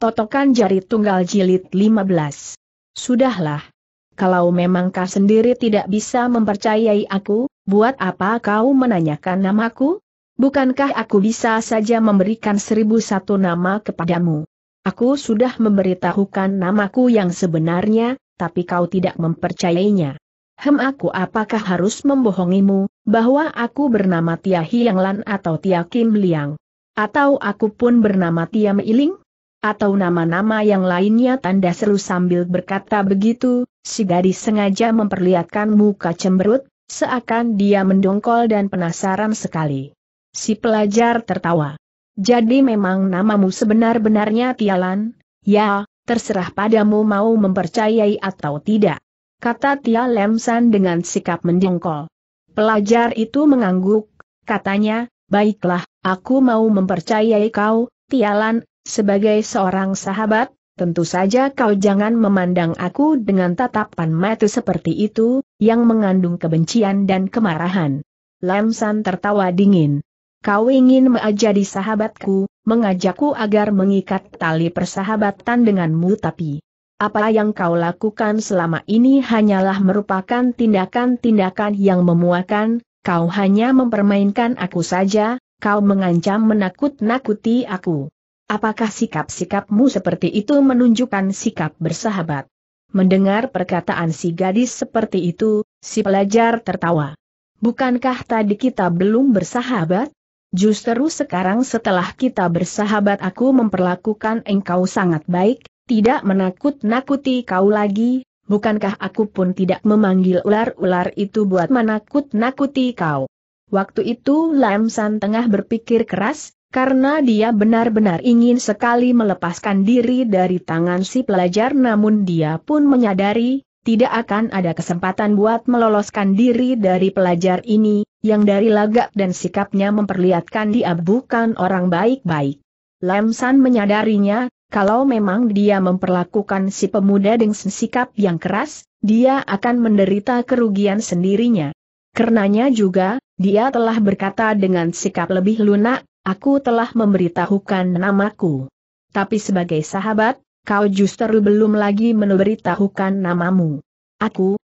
Totokan jari tunggal jilid 15. Sudahlah. Kalau memang kau sendiri tidak bisa mempercayai aku, buat apa kau menanyakan namaku? Bukankah aku bisa saja memberikan 1001 nama kepadamu? Aku sudah memberitahukan namaku yang sebenarnya, tapi kau tidak mempercayainya. Aku apakah harus membohongimu, bahwa aku bernama Tia Hiang Lan atau Tia Kim Liang? Atau aku pun bernama Tiam Iling? Atau nama-nama yang lainnya? Tanda seru. Sambil berkata begitu, si gadis sengaja memperlihatkan muka cemberut, seakan dia mendongkol dan penasaran sekali. Si pelajar tertawa. Jadi memang namamu sebenar-benarnya Tialan? Ya, terserah padamu mau mempercayai atau tidak, kata Tia Lam San dengan sikap mendongkol. Pelajar itu mengangguk, katanya, baiklah, aku mau mempercayai kau, Tialan. Sebagai seorang sahabat, tentu saja kau jangan memandang aku dengan tatapan mata seperti itu, yang mengandung kebencian dan kemarahan. Lam San tertawa dingin. Kau ingin menjadi sahabatku, mengajakku agar mengikat tali persahabatan denganmu, tapi apa yang kau lakukan selama ini hanyalah merupakan tindakan-tindakan yang memuakan. Kau hanya mempermainkan aku saja, kau mengancam menakut-nakuti aku. Apakah sikap-sikapmu seperti itu menunjukkan sikap bersahabat? Mendengar perkataan si gadis seperti itu, si pelajar tertawa. Bukankah tadi kita belum bersahabat? Justru sekarang setelah kita bersahabat aku memperlakukan engkau sangat baik, tidak menakut-nakuti kau lagi, bukankah aku pun tidak memanggil ular-ular itu buat menakut-nakuti kau? Waktu itu Lam San tengah berpikir keras, karena dia benar-benar ingin sekali melepaskan diri dari tangan si pelajar, namun dia pun menyadari, tidak akan ada kesempatan buat meloloskan diri dari pelajar ini, yang dari lagak dan sikapnya memperlihatkan dia bukan orang baik-baik. Lam San menyadarinya, kalau memang dia memperlakukan si pemuda dengan sikap yang keras, dia akan menderita kerugian sendirinya. Karenanya juga, dia telah berkata dengan sikap lebih lunak, aku telah memberitahukan namaku. Tapi sebagai sahabat, kau justru belum lagi memberitahukan namamu. Aku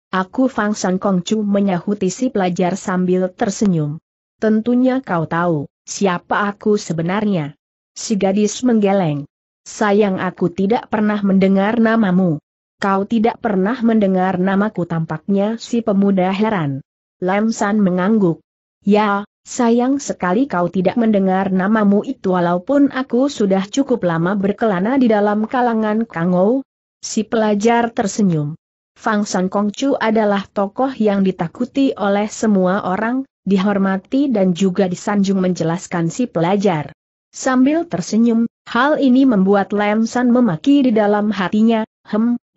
Fang San Kongcu, menyahuti si pelajar sambil tersenyum. Tentunya kau tahu siapa aku sebenarnya. Si gadis menggeleng. Sayang, aku tidak pernah mendengar namamu. Kau tidak pernah mendengar namaku, tampaknya si pemuda heran. Lam San mengangguk. Ya. Sayang sekali kau tidak mendengar namamu itu, walaupun aku sudah cukup lama berkelana di dalam kalangan Kang Ouw. Si pelajar tersenyum. Fang San Kongcu adalah tokoh yang ditakuti oleh semua orang, dihormati dan juga disanjung, menjelaskan si pelajar. Sambil tersenyum, hal ini membuat Lam San memaki di dalam hatinya,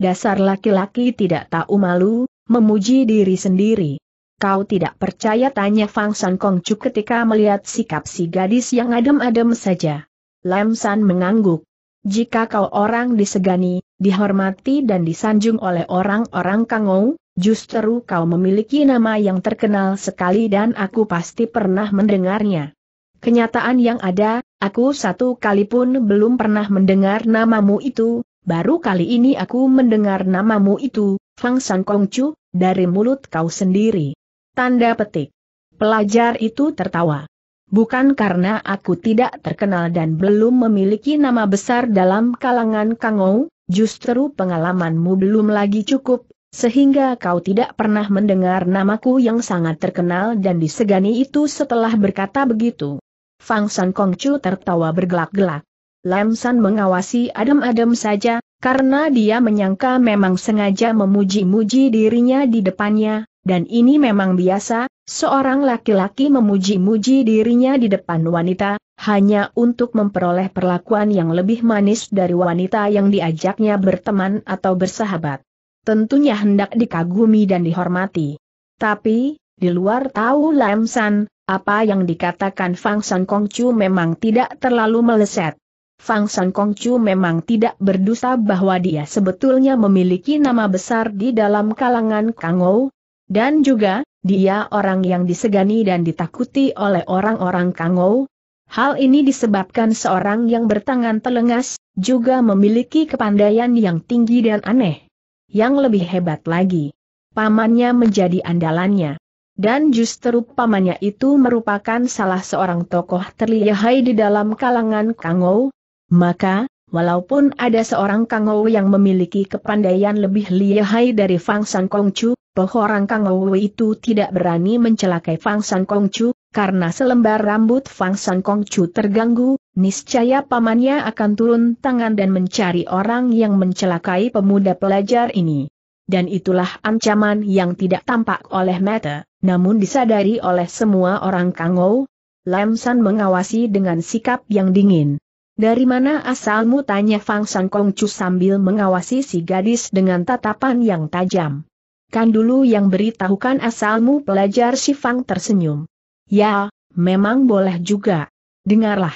dasar laki-laki tidak tahu malu, memuji diri sendiri. Kau tidak percaya? Tanya Fang San Kongcu ketika melihat sikap si gadis yang adem-adem saja. Lam San mengangguk. Jika kau orang disegani, dihormati dan disanjung oleh orang-orang Kang Ouw, justru kau memiliki nama yang terkenal sekali dan aku pasti pernah mendengarnya. Kenyataan yang ada, aku satu kali pun belum pernah mendengar namamu itu, baru kali ini aku mendengar namamu itu, Fang San Kongcu, dari mulut kau sendiri. Tanda petik. Pelajar itu tertawa. Bukan karena aku tidak terkenal dan belum memiliki nama besar dalam kalangan Kang Ouw, justru pengalamanmu belum lagi cukup, sehingga kau tidak pernah mendengar namaku yang sangat terkenal dan disegani itu. Setelah berkata begitu, Fang San Kongcu tertawa bergelak-gelak. Lam San mengawasi adem-adem saja, karena dia menyangka memang sengaja memuji-muji dirinya di depannya. Dan ini memang biasa, seorang laki-laki memuji-muji dirinya di depan wanita, hanya untuk memperoleh perlakuan yang lebih manis dari wanita yang diajaknya berteman atau bersahabat. Tentunya hendak dikagumi dan dihormati. Tapi, di luar tahu Lam San, apa yang dikatakan Fang San Kongcu memang tidak terlalu meleset. Fang San Kongcu memang tidak berdusta bahwa dia sebetulnya memiliki nama besar di dalam kalangan Kang Ouw. Dan juga, dia orang yang disegani dan ditakuti oleh orang-orang Kang Ouw. Hal ini disebabkan seorang yang bertangan telengas, juga memiliki kepandaian yang tinggi dan aneh. Yang lebih hebat lagi, pamannya menjadi andalannya. Dan justru pamannya itu merupakan salah seorang tokoh terlihai di dalam kalangan Kang Ouw. Maka, walaupun ada seorang Kang Ouw yang memiliki kepandaian lebih lihai dari Fang San Kongcu, orang Kang Ouw itu tidak berani mencelakai Fang San Kongcu. Karena selembar rambut Fang San Kongcu terganggu, niscaya pamannya akan turun tangan dan mencari orang yang mencelakai pemuda pelajar ini. Dan itulah ancaman yang tidak tampak oleh mata, namun disadari oleh semua orang Kang Ouw. Lam San mengawasi dengan sikap yang dingin. "Dari mana asalmu?" tanya Fang San Kongcu sambil mengawasi si gadis dengan tatapan yang tajam. "Kan dulu yang beritahukan asalmu." Pelajar Shifang tersenyum. "Ya, memang boleh juga. Dengarlah.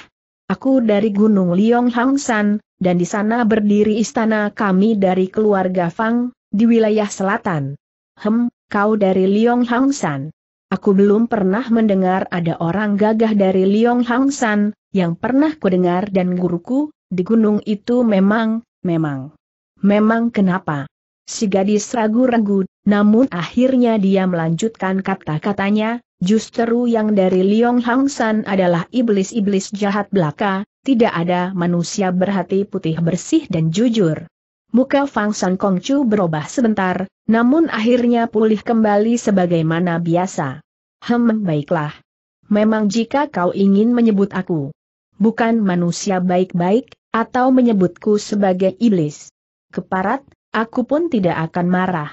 Aku dari Gunung Liong Hang San, dan di sana berdiri istana kami dari keluarga Fang, di wilayah selatan." Kau dari Liong Hang San? Aku belum pernah mendengar ada orang gagah dari Liong Hang San. Yang pernah kudengar dan guruku, di gunung itu memang kenapa?" Si gadis ragu-ragu, namun akhirnya dia melanjutkan kata-katanya. "Justru yang dari Liong Hang San adalah iblis-iblis jahat belaka, tidak ada manusia berhati putih bersih dan jujur." Muka Fang San Kongcu berubah sebentar, namun akhirnya pulih kembali sebagaimana biasa. Baiklah. Memang jika kau ingin menyebut aku bukan manusia baik-baik, atau menyebutku sebagai iblis keparat, aku pun tidak akan marah.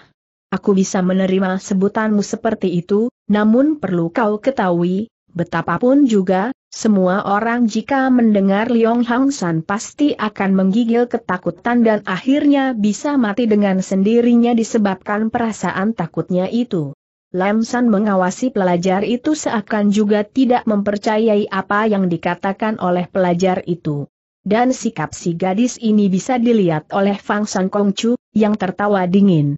Aku bisa menerima sebutanmu seperti itu, namun perlu kau ketahui, betapapun juga, semua orang jika mendengar Liong Hang San pasti akan menggigil ketakutan dan akhirnya bisa mati dengan sendirinya disebabkan perasaan takutnya itu. Lam San mengawasi pelajar itu seakan juga tidak mempercayai apa yang dikatakan oleh pelajar itu. Dan sikap si gadis ini bisa dilihat oleh Fang San Kongcu, yang tertawa dingin.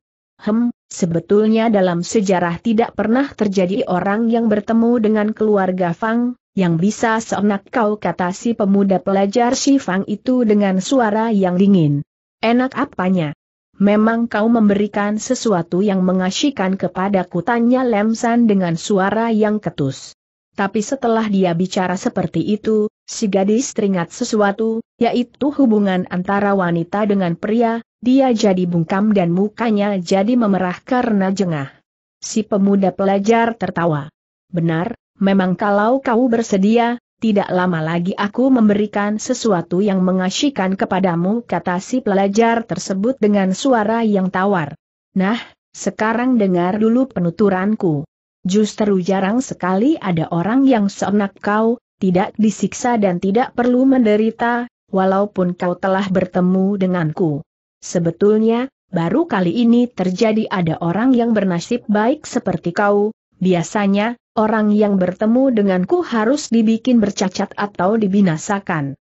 Sebetulnya dalam sejarah tidak pernah terjadi orang yang bertemu dengan keluarga Fang, yang bisa seenak kau," kata si pemuda pelajar Shifang itu dengan suara yang dingin. "Enak apanya? Memang kau memberikan sesuatu yang mengasyikan kepadaku?" tanya Lam San dengan suara yang ketus. Tapi setelah dia bicara seperti itu, si gadis teringat sesuatu, yaitu hubungan antara wanita dengan pria. Dia jadi bungkam dan mukanya jadi memerah karena jengah. Si pemuda pelajar tertawa. "Benar, memang kalau kau bersedia, tidak lama lagi aku memberikan sesuatu yang mengasyikan kepadamu," kata si pelajar tersebut dengan suara yang tawar. "Nah, sekarang dengar dulu penuturanku. Justru jarang sekali ada orang yang seenak kau, tidak disiksa dan tidak perlu menderita, walaupun kau telah bertemu denganku. Sebetulnya, baru kali ini terjadi ada orang yang bernasib baik seperti kau. Biasanya, orang yang bertemu denganku harus dibikin bercacat atau dibinasakan."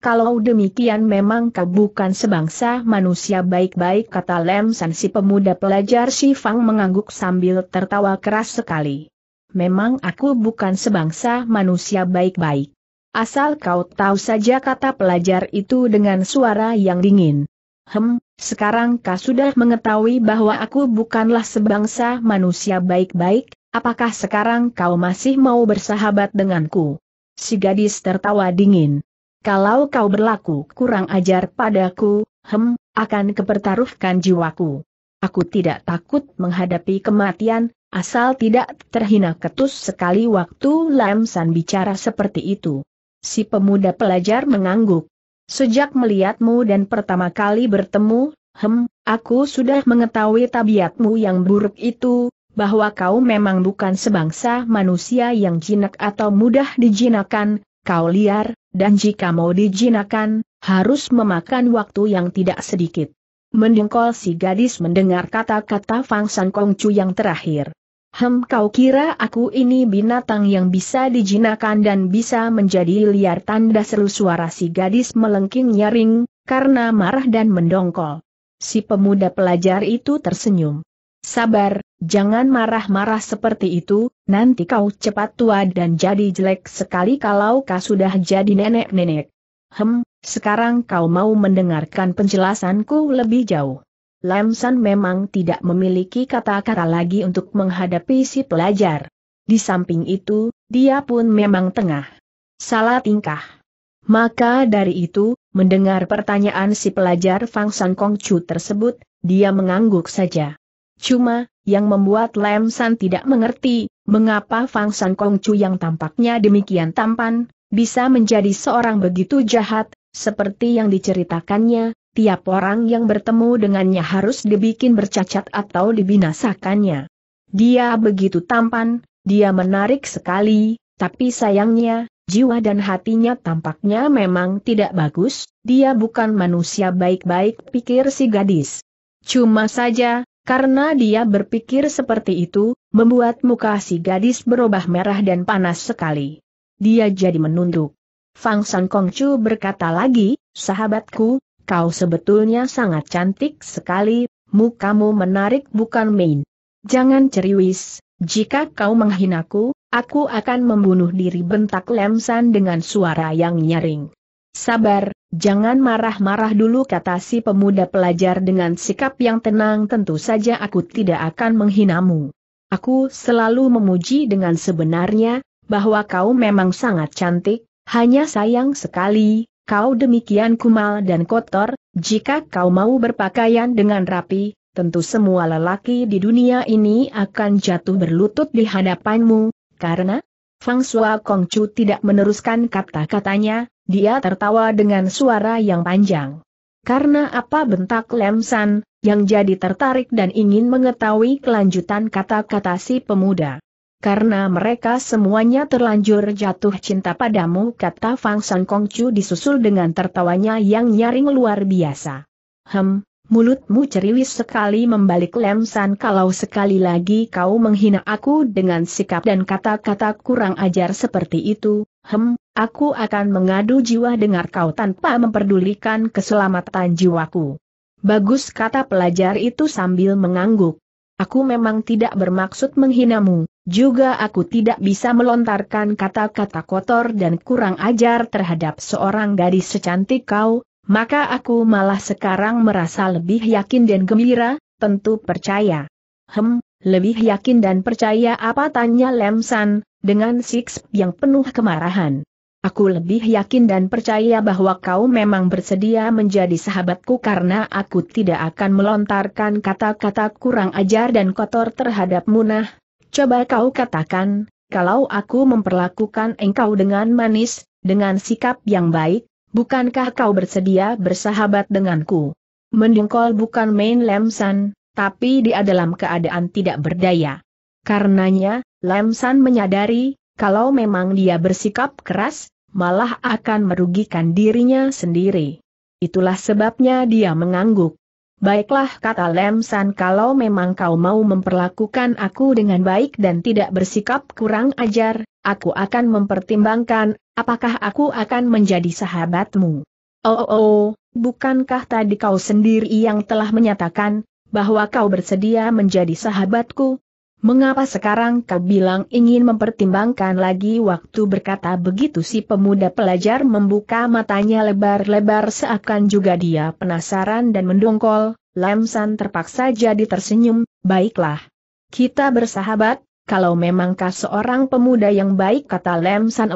Kalau demikian memang kau bukan sebangsa manusia baik-baik," kata Lam San. Si pemuda pelajar Shifang mengangguk sambil tertawa keras sekali. "Memang aku bukan sebangsa manusia baik-baik. Asal kau tahu saja," kata pelajar itu dengan suara yang dingin. Sekarang kau sudah mengetahui bahwa aku bukanlah sebangsa manusia baik-baik, apakah sekarang kau masih mau bersahabat denganku?" Si gadis tertawa dingin. "Kalau kau berlaku kurang ajar padaku, akan kepertaruhkan jiwaku. Aku tidak takut menghadapi kematian, asal tidak terhina." Ketus sekali waktu Lam San bicara seperti itu. Si pemuda pelajar mengangguk. "Sejak melihatmu dan pertama kali bertemu, aku sudah mengetahui tabiatmu yang buruk itu, bahwa kau memang bukan sebangsa manusia yang jinak atau mudah dijinakan, kau liar, dan jika mau dijinakan, harus memakan waktu yang tidak sedikit." Mendengkol si gadis mendengar kata-kata Fang San Kongcu yang terakhir. Kau kira aku ini binatang yang bisa dijinakan dan bisa menjadi liar?" Tanda seru suara si gadis melengking nyaring, karena marah dan mendongkol. Si pemuda pelajar itu tersenyum. "Sabar, Jangan marah-marah seperti itu, nanti kau cepat tua dan jadi jelek sekali kalau kau sudah jadi nenek-nenek. Sekarang kau mau mendengarkan penjelasanku lebih jauh. Lam San memang tidak memiliki kata-kata lagi untuk menghadapi si pelajar. Di samping itu, dia pun memang tengah salah tingkah. Maka dari itu, mendengar pertanyaan si pelajar Fang San Kongcu tersebut, dia mengangguk saja. Cuma, yang membuat Lam San tidak mengerti, mengapa Fang San Kongcu yang tampaknya demikian tampan, bisa menjadi seorang begitu jahat, seperti yang diceritakannya, tiap orang yang bertemu dengannya harus dibikin bercacat atau dibinasakannya. Dia begitu tampan, dia menarik sekali, tapi sayangnya, jiwa dan hatinya tampaknya memang tidak bagus, dia bukan manusia baik-baik, pikir si gadis. Cuma saja, karena dia berpikir seperti itu, membuat muka si gadis berubah merah dan panas sekali. Dia jadi menunduk. Fang San Kongcu berkata lagi, "Sahabatku, kau sebetulnya sangat cantik sekali, mukamu menarik bukan main. Jangan ceriwis, jika kau menghinaku, aku akan membunuh diri," bentak Lam San dengan suara yang nyaring. "Sabar, jangan marah-marah dulu," kata si pemuda pelajar dengan sikap yang tenang. "Tentu saja aku tidak akan menghinamu. Aku selalu memuji dengan sebenarnya, bahwa kau memang sangat cantik, hanya sayang sekali, kau demikian kumal dan kotor. Jika kau mau berpakaian dengan rapi, tentu semua lelaki di dunia ini akan jatuh berlutut di hadapanmu." Karena Fang San Kongcu tidak meneruskan kata-katanya, dia tertawa dengan suara yang panjang. "Karena apa?" bentak Lam San, yang jadi tertarik dan ingin mengetahui kelanjutan kata-kata si pemuda. "Karena mereka semuanya terlanjur jatuh cinta padamu," kata Fang San Kongcu disusul dengan tertawanya yang nyaring luar biasa. "Mulutmu ceriwis sekali," membalik Lam San, "kalau sekali lagi kau menghina aku dengan sikap dan kata-kata kurang ajar seperti itu, aku akan mengadu jiwa dengan kau tanpa memperdulikan keselamatan jiwaku." "Bagus," kata pelajar itu sambil mengangguk. "Aku memang tidak bermaksud menghinamu, juga aku tidak bisa melontarkan kata-kata kotor dan kurang ajar terhadap seorang gadis secantik kau, maka aku malah sekarang merasa lebih yakin dan gembira, tentu percaya." Lebih yakin dan percaya apa?" tanya Lam San, dengan sikap yang penuh kemarahan. "Aku lebih yakin dan percaya bahwa kau memang bersedia menjadi sahabatku karena aku tidak akan melontarkan kata-kata kurang ajar dan kotor terhadapmu. Nah, coba kau katakan, kalau aku memperlakukan engkau dengan manis, dengan sikap yang baik, bukankah kau bersedia bersahabat denganku?" Mendengkol bukan main Lam San, tapi dia dalam keadaan tidak berdaya. Karenanya, Lam San menyadari, kalau memang dia bersikap keras, malah akan merugikan dirinya sendiri. Itulah sebabnya dia mengangguk. "Baiklah," kata Lam San, "kalau memang kau mau memperlakukan aku dengan baik dan tidak bersikap kurang ajar, aku akan mempertimbangkan, apakah aku akan menjadi sahabatmu." Bukankah tadi kau sendiri yang telah menyatakan, bahwa kau bersedia menjadi sahabatku? Mengapa sekarang kau bilang ingin mempertimbangkan lagi waktu?" berkata begitu si pemuda pelajar membuka matanya lebar-lebar seakan juga dia penasaran dan mendongkol. Lam San terpaksa jadi tersenyum. "Baiklah. Kita bersahabat, kalau memang kau seorang pemuda yang baik," kata Lam San.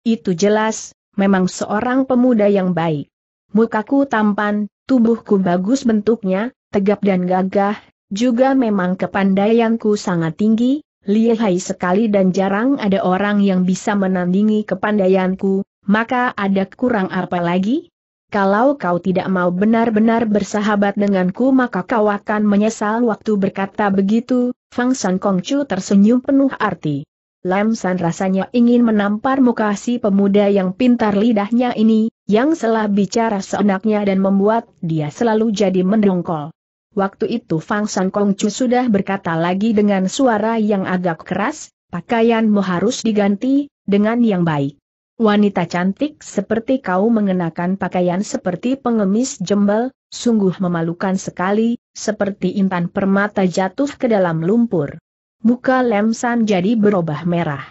Itu jelas, memang seorang pemuda yang baik. "Mukaku tampan, tubuhku bagus bentuknya, tegap dan gagah. Juga memang kepandaianku sangat tinggi, lihai sekali dan jarang ada orang yang bisa menandingi kepandaianku, maka ada kurang apa lagi? Kalau kau tidak mau benar-benar bersahabat denganku maka kau akan menyesal." Waktu berkata begitu, Fang San Kongcu tersenyum penuh arti. Lam San rasanya ingin menampar muka si pemuda yang pintar lidahnya ini, yang selah bicara seenaknya dan membuat dia selalu jadi mendongkol. Waktu itu Fang San Kongcu sudah berkata lagi dengan suara yang agak keras, "Pakaianmu harus diganti, dengan yang baik. Wanita cantik seperti kau mengenakan pakaian seperti pengemis jembal, sungguh memalukan sekali, seperti intan permata jatuh ke dalam lumpur." Muka Lam San jadi berubah merah.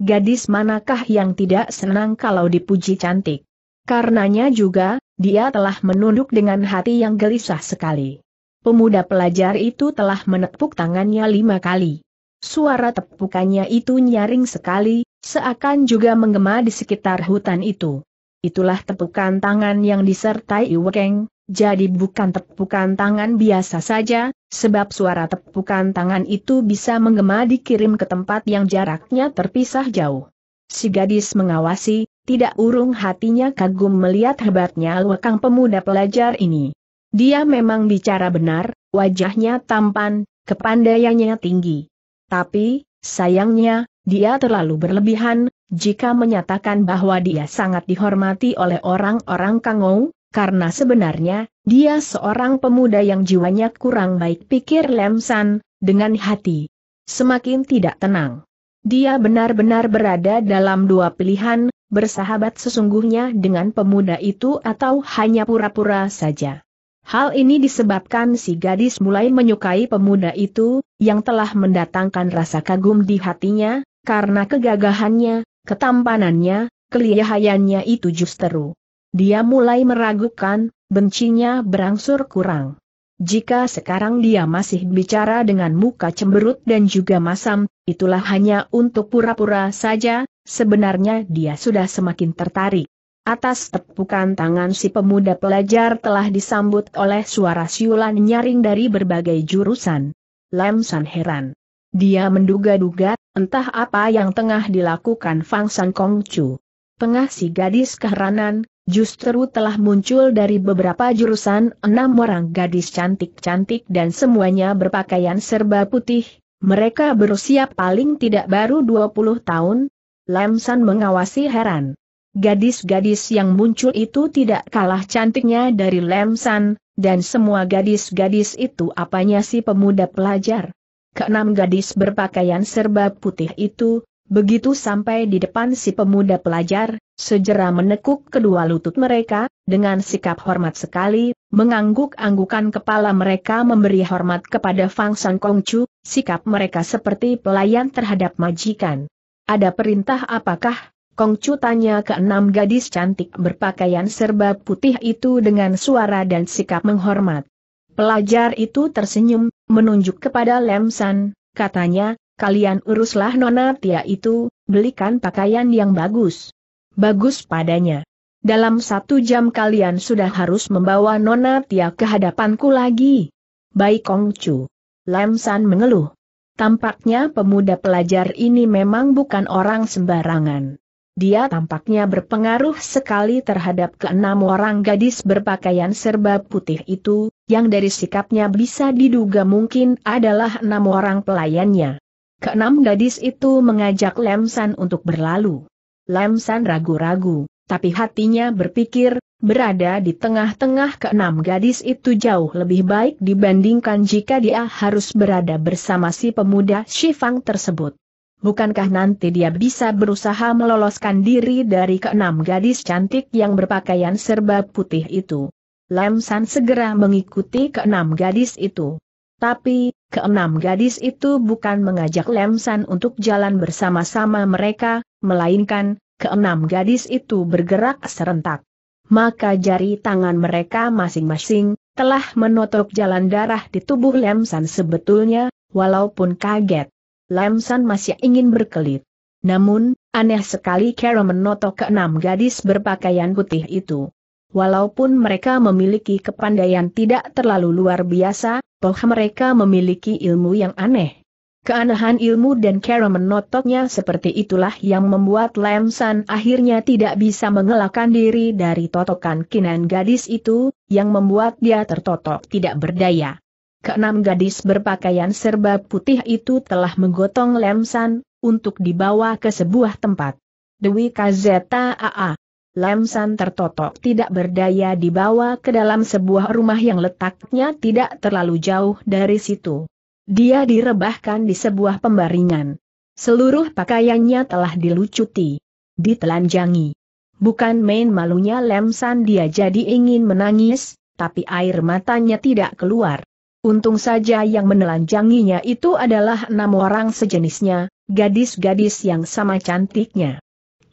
Gadis manakah yang tidak senang kalau dipuji cantik? Karenanya juga, dia telah menunduk dengan hati yang gelisah sekali. Pemuda pelajar itu telah menepuk tangannya 5 kali. Suara tepukannya itu nyaring sekali, seakan juga menggema di sekitar hutan itu. Itulah tepukan tangan yang disertai wekeng, jadi bukan tepukan tangan biasa saja, sebab suara tepukan tangan itu bisa menggema dikirim ke tempat yang jaraknya terpisah jauh. Si gadis mengawasi, tidak urung hatinya kagum melihat hebatnya wekang pemuda pelajar ini. Dia memang bicara benar, wajahnya tampan, kepandaiannya tinggi. Tapi, sayangnya, dia terlalu berlebihan, jika menyatakan bahwa dia sangat dihormati oleh orang-orang Kang Ouw, karena sebenarnya, dia seorang pemuda yang jiwanya kurang baik, pikir Lam San, dengan hati semakin tidak tenang. Dia benar-benar berada dalam 2 pilihan, bersahabat sesungguhnya dengan pemuda itu atau hanya pura-pura saja. Hal ini disebabkan si gadis mulai menyukai pemuda itu, yang telah mendatangkan rasa kagum di hatinya, karena kegagahannya, ketampanannya, kelihayannya itu justru. Dia mulai meragukan, bencinya berangsur kurang. Jika sekarang dia masih bicara dengan muka cemberut dan juga masam, itulah hanya untuk pura-pura saja, sebenarnya dia sudah semakin tertarik. Atas tepukan tangan si pemuda pelajar telah disambut oleh suara siulan nyaring dari berbagai jurusan. Lam San heran. Dia menduga-duga, entah apa yang tengah dilakukan Fang San Kongcu. Tengah si gadis keheranan, justru telah muncul dari beberapa jurusan 6 orang gadis cantik-cantik dan semuanya berpakaian serba putih. Mereka berusia paling tidak baru 20 tahun. Lam San mengawasi heran. Gadis-gadis yang muncul itu tidak kalah cantiknya dari Lam San, dan semua gadis-gadis itu apanya si pemuda pelajar. Keenam gadis berpakaian serba putih itu, begitu sampai di depan si pemuda pelajar, segera menekuk kedua lutut mereka, dengan sikap hormat sekali, mengangguk-anggukan kepala mereka memberi hormat kepada Fang San Kongcu, sikap mereka seperti pelayan terhadap majikan. "Ada perintah apakah?" Kongcu tanya ke-6 gadis cantik berpakaian serba putih itu dengan suara dan sikap menghormat. Pelajar itu tersenyum, menunjuk kepada Lam San, katanya, "Kalian uruslah nona Tia itu, belikan pakaian yang bagus. Bagus padanya. Dalam 1 jam kalian sudah harus membawa nona Tia ke hadapanku lagi." "Baik Kongcu." Lam San mengeluh. Tampaknya pemuda pelajar ini memang bukan orang sembarangan. Dia tampaknya berpengaruh sekali terhadap ke-6 orang gadis berpakaian serba putih itu, yang dari sikapnya bisa diduga mungkin adalah 6 orang pelayannya. Ke-6 gadis itu mengajak Lam San untuk berlalu. Lam San ragu-ragu, tapi hatinya berpikir, berada di tengah-tengah ke-6 gadis itu jauh lebih baik dibandingkan jika dia harus berada bersama si pemuda Shifang tersebut. Bukankah nanti dia bisa berusaha meloloskan diri dari ke-6 gadis cantik yang berpakaian serba putih itu? Lam San segera mengikuti ke-6 gadis itu. Tapi, ke-6 gadis itu bukan mengajak Lam San untuk jalan bersama-sama mereka, melainkan, ke-6 gadis itu bergerak serentak. Maka jari tangan mereka masing-masing telah menutup jalan darah di tubuh Lam San sebetulnya, walaupun kaget. Lam San masih ingin berkelit. Namun, aneh sekali cara menotok ke-6 gadis berpakaian putih itu. Walaupun mereka memiliki kepandaian tidak terlalu luar biasa, toh mereka memiliki ilmu yang aneh. Keanehan ilmu dan cara menotoknya seperti itulah yang membuat Lam San akhirnya tidak bisa mengelakkan diri dari totokan kinan gadis itu, yang membuat dia tertotok tidak berdaya. Ke-6 gadis berpakaian serba putih itu telah menggotong Lam San untuk dibawa ke sebuah tempat. Dewi Kazeta AA. Lam San tertotok tidak berdaya dibawa ke dalam sebuah rumah yang letaknya tidak terlalu jauh dari situ. Dia direbahkan di sebuah pembaringan. Seluruh pakaiannya telah dilucuti. ditelanjangi. Bukan main malunya Lam San, dia jadi ingin menangis, tapi air matanya tidak keluar. Untung saja yang menelanjanginya itu adalah 6 orang sejenisnya, gadis-gadis yang sama cantiknya.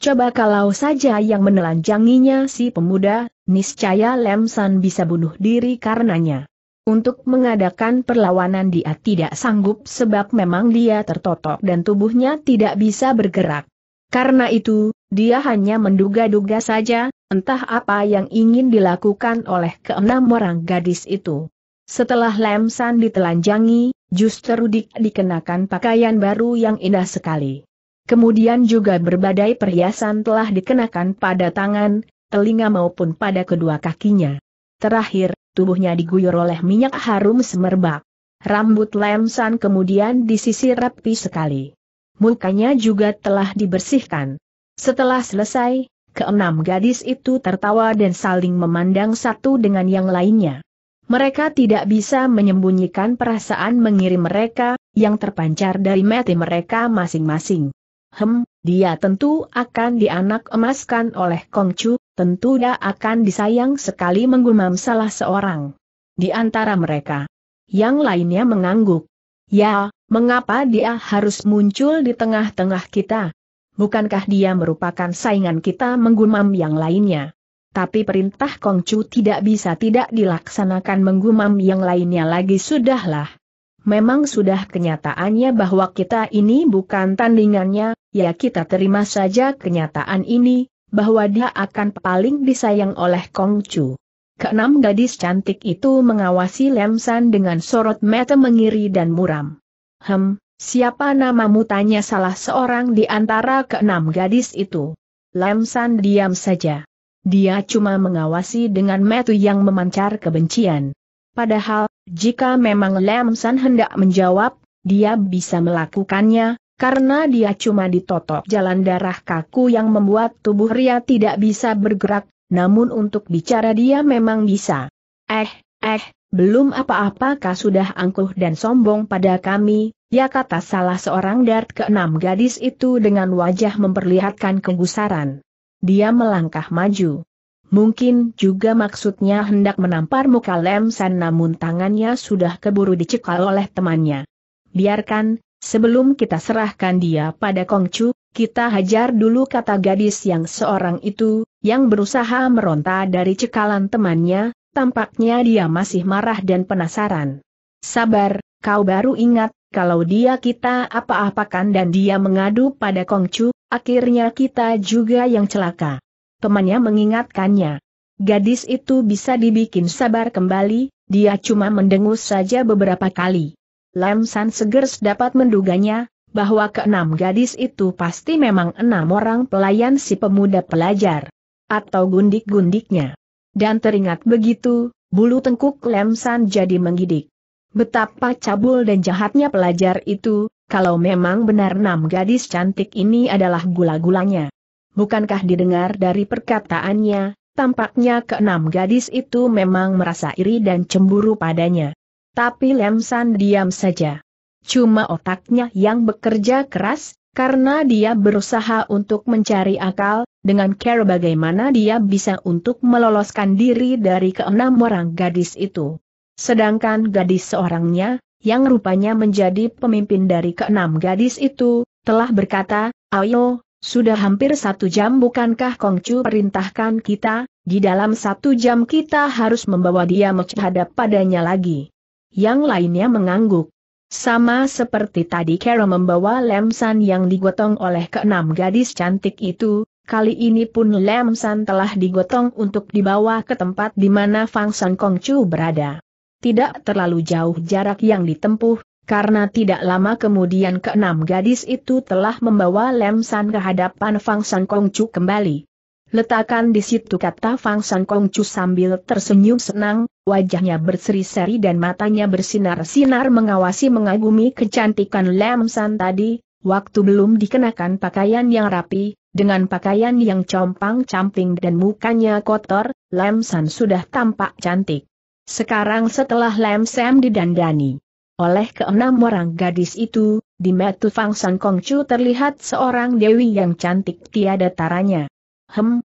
Coba kalau saja yang menelanjanginya si pemuda, niscaya Lam San bisa bunuh diri karenanya. Untuk mengadakan perlawanan dia tidak sanggup sebab memang dia tertotok dan tubuhnya tidak bisa bergerak. Karena itu, dia hanya menduga-duga saja, entah apa yang ingin dilakukan oleh ke-6 orang gadis itu. Setelah Lam San ditelanjangi, justru dikenakan pakaian baru yang indah sekali. Kemudian juga berbadai perhiasan telah dikenakan pada tangan, telinga maupun pada kedua kakinya. Terakhir, tubuhnya diguyur oleh minyak harum semerbak. Rambut Lam San kemudian disisir rapi sekali. Mukanya juga telah dibersihkan. Setelah selesai, ke-6 gadis itu tertawa dan saling memandang satu dengan yang lainnya. Mereka tidak bisa menyembunyikan perasaan mengiri mereka, yang terpancar dari mata mereka masing-masing. Dia tentu akan dianak emaskan oleh Kongcu, tentu dia akan disayang sekali, menggumam salah seorang di antara mereka. Yang lainnya mengangguk. Ya, mengapa dia harus muncul di tengah-tengah kita? Bukankah dia merupakan saingan kita, menggumam yang lainnya. Tapi perintah Kongcu tidak bisa tidak dilaksanakan, menggumam yang lainnya lagi. Sudahlah. Memang sudah kenyataannya bahwa kita ini bukan tandingannya, ya kita terima saja kenyataan ini, bahwa dia akan paling disayang oleh Kongcu. Ke-6 gadis cantik itu mengawasi Lam San dengan sorot mata mengiri dan muram. Siapa namamu, tanya salah seorang di antara ke-6 gadis itu. Lam San diam saja. Dia cuma mengawasi dengan mata yang memancar kebencian. Padahal, jika memang Lam San hendak menjawab, dia bisa melakukannya, karena dia cuma ditotok jalan darah kaku yang membuat tubuh ria tidak bisa bergerak, namun untuk bicara dia memang bisa. Belum apa-apakah sudah angkuh dan sombong pada kami, ya, kata salah seorang dari ke-6 gadis itu dengan wajah memperlihatkan kegusaran. Dia melangkah maju. Mungkin juga maksudnya hendak menampar muka Lam San, namun tangannya sudah keburu dicekal oleh temannya. Biarkan, sebelum kita serahkan dia pada Kongcu, kita hajar dulu, kata gadis yang seorang itu, yang berusaha meronta dari cekalan temannya, tampaknya dia masih marah dan penasaran. Sabar, kau baru ingat, kalau dia kita apa-apakan dan dia mengadu pada Kongcu, akhirnya kita juga yang celaka. Temannya mengingatkannya. Gadis itu bisa dibikin sabar kembali, dia cuma mendengus saja beberapa kali. Lam San segera dapat menduganya, bahwa ke-6 gadis itu pasti memang 6 orang pelayan si pemuda pelajar. Atau gundik-gundiknya. Dan teringat begitu, bulu tengkuk Lam San jadi menggidik. Betapa cabul dan jahatnya pelajar itu, kalau memang benar 6 gadis cantik ini adalah gula-gulanya. Bukankah didengar dari perkataannya, tampaknya ke-6 gadis itu memang merasa iri dan cemburu padanya. Tapi Lam San diam saja. Cuma otaknya yang bekerja keras, karena dia berusaha untuk mencari akal, dengan cara bagaimana dia bisa untuk meloloskan diri dari ke-6 orang gadis itu. Sedangkan gadis seorangnya, yang rupanya menjadi pemimpin dari ke-6 gadis itu, telah berkata, "Ayo. Sudah hampir 1 jam bukankah Kongcu perintahkan kita, di dalam 1 jam kita harus membawa dia menghadap padanya lagi." Yang lainnya mengangguk. Sama seperti tadi Kero membawa Lam San yang digotong oleh ke-6 gadis cantik itu, kali ini pun Lam San telah digotong untuk dibawa ke tempat di mana Fang San Kongcu berada. Tidak terlalu jauh jarak yang ditempuh, karena tidak lama kemudian ke-6 gadis itu telah membawa Lam San ke hadapan Fang San Kongcu kembali. "Letakkan di situ," kata Fang San Kongcu sambil tersenyum senang, wajahnya berseri-seri dan matanya bersinar-sinar mengawasi mengagumi kecantikan Lam San tadi, waktu belum dikenakan pakaian yang rapi, dengan pakaian yang compang-camping dan mukanya kotor, Lam San sudah tampak cantik. Sekarang setelah Lam San didandani oleh ke-6 orang gadis itu, Di mata Fang San Kongcu terlihat seorang dewi yang cantik tiada taranya.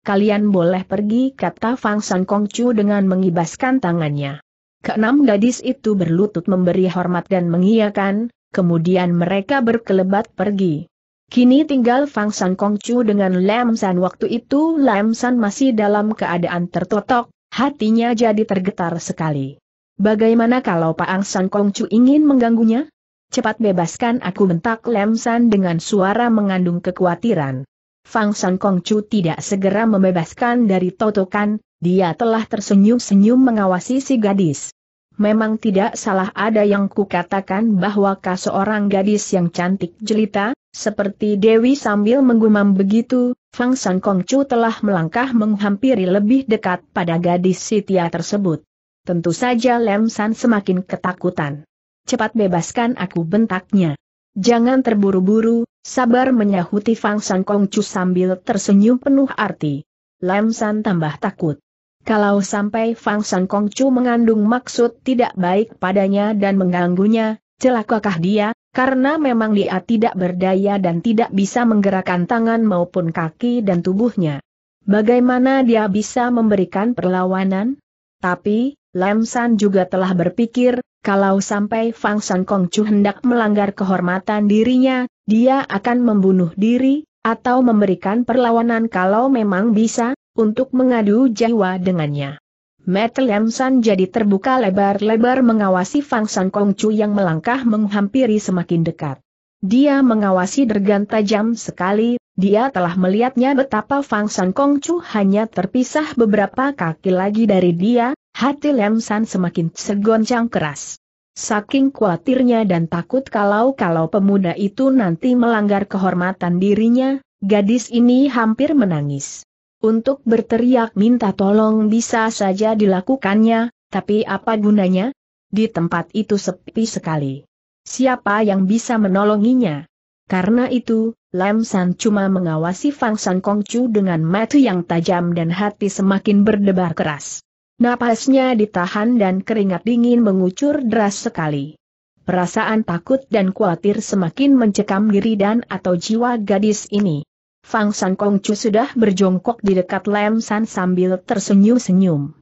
Kalian boleh pergi, kata Fang San Kongcu dengan mengibaskan tangannya. Keenam gadis itu berlutut memberi hormat dan mengiyakan, kemudian mereka berkelebat pergi. Kini tinggal Fang San Kongcu dengan Lam San. Waktu itu Lam San masih dalam keadaan tertotok, hatinya jadi tergetar sekali. Bagaimana kalau Fang San Kongcu ingin mengganggunya? Cepat bebaskan aku, bentak Lam San dengan suara mengandung kekhawatiran. Fang San Kongcu tidak segera membebaskan dari totokan, dia telah tersenyum-senyum mengawasi si gadis. Memang tidak salah ada yang kukatakan bahwa seorang gadis yang cantik jelita, seperti Dewi. Sambil menggumam begitu, Fang San Kongcu telah melangkah menghampiri lebih dekat pada gadis Sitia tersebut. Tentu saja Lam San semakin ketakutan. Cepat bebaskan aku, bentaknya. Jangan terburu-buru, sabar, menyahuti Fang San Kongcu sambil tersenyum penuh arti. Lam San tambah takut. Kalau sampai Fang San Kongcu mengandung maksud tidak baik padanya dan mengganggunya, celakakah dia, karena memang dia tidak berdaya dan tidak bisa menggerakkan tangan maupun kaki dan tubuhnya. Bagaimana dia bisa memberikan perlawanan? Tapi, Lam San juga telah berpikir, kalau sampai Fang San Kongcu hendak melanggar kehormatan dirinya, dia akan membunuh diri, atau memberikan perlawanan kalau memang bisa, untuk mengadu jiwa dengannya. Mata Lam San jadi terbuka lebar-lebar mengawasi Fang San Kongcu yang melangkah menghampiri semakin dekat. Dia mengawasi dengan tajam sekali, dia telah melihatnya betapa Fang San Kongcu hanya terpisah beberapa kaki lagi dari dia. Hati Lam San semakin segoncang keras. Saking khawatirnya dan takut kalau pemuda itu nanti melanggar kehormatan dirinya, gadis ini hampir menangis. Untuk berteriak minta tolong bisa saja dilakukannya, tapi apa gunanya? Di tempat itu sepi sekali. Siapa yang bisa menolonginya? Karena itu, Lam San cuma mengawasi Fang San Kongcu dengan mata yang tajam dan hati semakin berdebar keras. Napasnya ditahan dan keringat dingin mengucur deras sekali. Perasaan takut dan khawatir semakin mencekam diri dan atau jiwa gadis ini. Fang San Kongcu sudah berjongkok di dekat Lam San sambil tersenyum-senyum.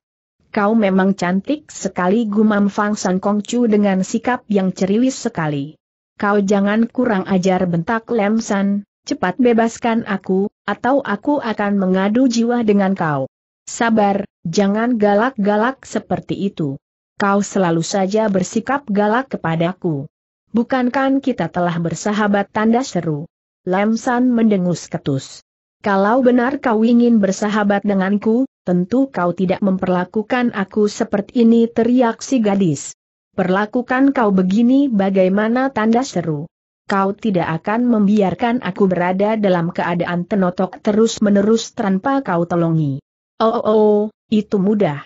Kau memang cantik sekali, gumam Fang San Kongcu dengan sikap yang ceriwis sekali. Kau jangan kurang ajar, bentak Lam San, cepat bebaskan aku, atau aku akan mengadu jiwa dengan kau. Sabar, jangan galak-galak seperti itu. Kau selalu saja bersikap galak kepadaku. Bukankah kita telah bersahabat, tanda seru. Lam San mendengus ketus. Kalau benar kau ingin bersahabat denganku, tentu kau tidak memperlakukan aku seperti ini, teriak si gadis. Perlakukan kau begini bagaimana, tanda seru. Kau tidak akan membiarkan aku berada dalam keadaan tenotok terus-menerus tanpa kau tolongi. Oh, itu mudah.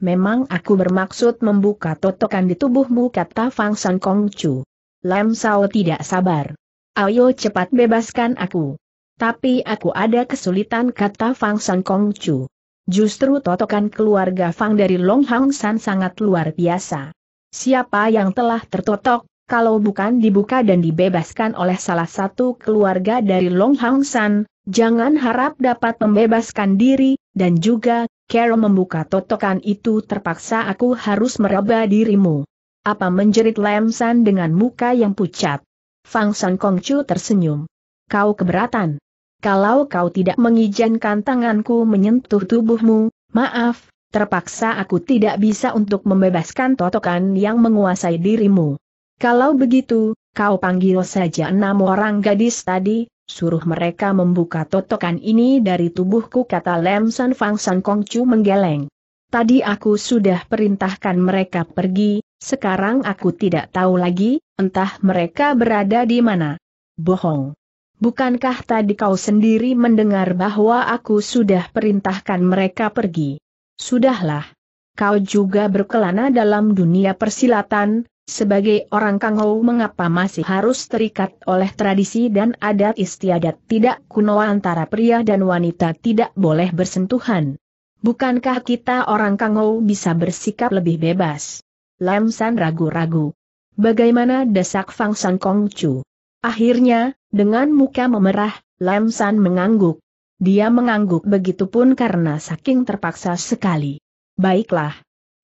Memang aku bermaksud membuka totokan di tubuhmu, kata Fang San Kongcu. Lam Sao tidak sabar. Ayo cepat bebaskan aku. Tapi aku ada kesulitan, kata Fang San Kongcu. Justru totokan keluarga Fang dari Long Hang San sangat luar biasa. Siapa yang telah tertotok, kalau bukan dibuka dan dibebaskan oleh salah satu keluarga dari Long Hang San, jangan harap dapat membebaskan diri. Dan juga, kalau membuka totokan itu terpaksa aku harus meraba dirimu. Apa, menjerit Lam San dengan muka yang pucat. Fang San Kongcu tersenyum. Kau keberatan. Kalau kau tidak mengizinkan tanganku menyentuh tubuhmu, maaf, terpaksa aku tidak bisa untuk membebaskan totokan yang menguasai dirimu. Kalau begitu, kau panggil saja 6 orang gadis tadi. Suruh mereka membuka totokan ini dari tubuhku, kata Lam San. Fang San Kongcu menggeleng. Tadi aku sudah perintahkan mereka pergi, sekarang aku tidak tahu lagi, entah mereka berada di mana. Bohong. Bukankah tadi kau sendiri mendengar bahwa aku sudah perintahkan mereka pergi? Sudahlah. Kau juga berkelana dalam dunia persilatan. Sebagai orang Kang Ho, mengapa masih harus terikat oleh tradisi dan adat istiadat tidak kuno antara pria dan wanita tidak boleh bersentuhan? Bukankah kita orang Kang Ho bisa bersikap lebih bebas? Lam San ragu-ragu. Bagaimana, desak Fang San Kongcu? Akhirnya, dengan muka memerah, Lam San mengangguk. Dia mengangguk begitupun karena saking terpaksa sekali. Baiklah.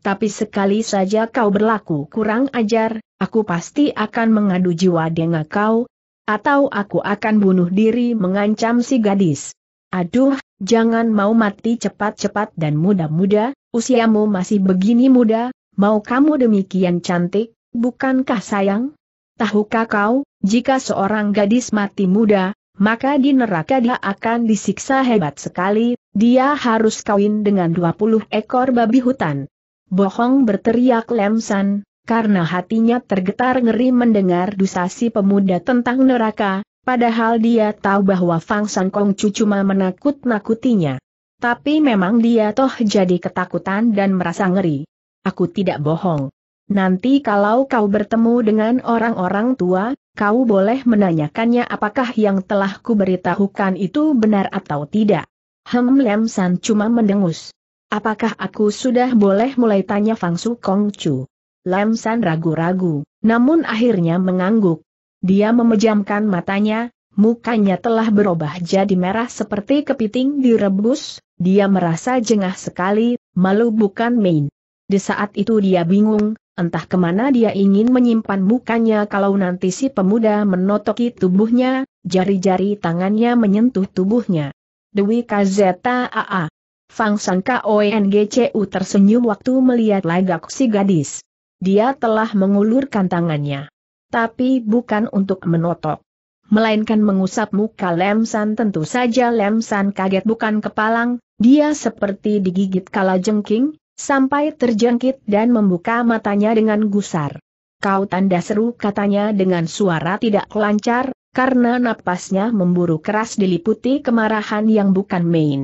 Tapi sekali saja kau berlaku kurang ajar, aku pasti akan mengadu jiwa dengan kau, atau aku akan bunuh diri, mengancam si gadis. Aduh, jangan mau mati cepat-cepat dan muda-muda, usiamu masih begini muda, mau kamu demikian cantik, bukankah sayang? Tahukah kau, jika seorang gadis mati muda, maka di neraka dia akan disiksa hebat sekali, dia harus kawin dengan 20 ekor babi hutan. Bohong, berteriak Lam San, karena hatinya tergetar ngeri mendengar dusta si pemuda tentang neraka, padahal dia tahu bahwa Fang San Kongcu cuma menakut-nakutinya. Tapi memang dia toh jadi ketakutan dan merasa ngeri. Aku tidak bohong. Nanti kalau kau bertemu dengan orang-orang tua, kau boleh menanyakannya apakah yang telah kuberitahukan itu benar atau tidak. Lam San cuma mendengus. Apakah aku sudah boleh mulai, tanya Fang San Kongcu? Lam San ragu-ragu, namun akhirnya mengangguk. Dia memejamkan matanya, mukanya telah berubah jadi merah seperti kepiting direbus, dia merasa jengah sekali, malu bukan main. Di saat itu dia bingung, entah kemana dia ingin menyimpan mukanya kalau nanti si pemuda menotoki tubuhnya, jari-jari tangannya menyentuh tubuhnya. Dewi KZAA. Fang San Kongcu tersenyum waktu melihat lagak si gadis. Dia telah mengulurkan tangannya. Tapi bukan untuk menotok, melainkan mengusap muka Lam San. Tentu saja Lam San kaget bukan kepalang, dia seperti digigit kalajengking, sampai terjangkit dan membuka matanya dengan gusar. Kau tanda seru, katanya dengan suara tidak lancar, karena napasnya memburu keras diliputi kemarahan yang bukan main.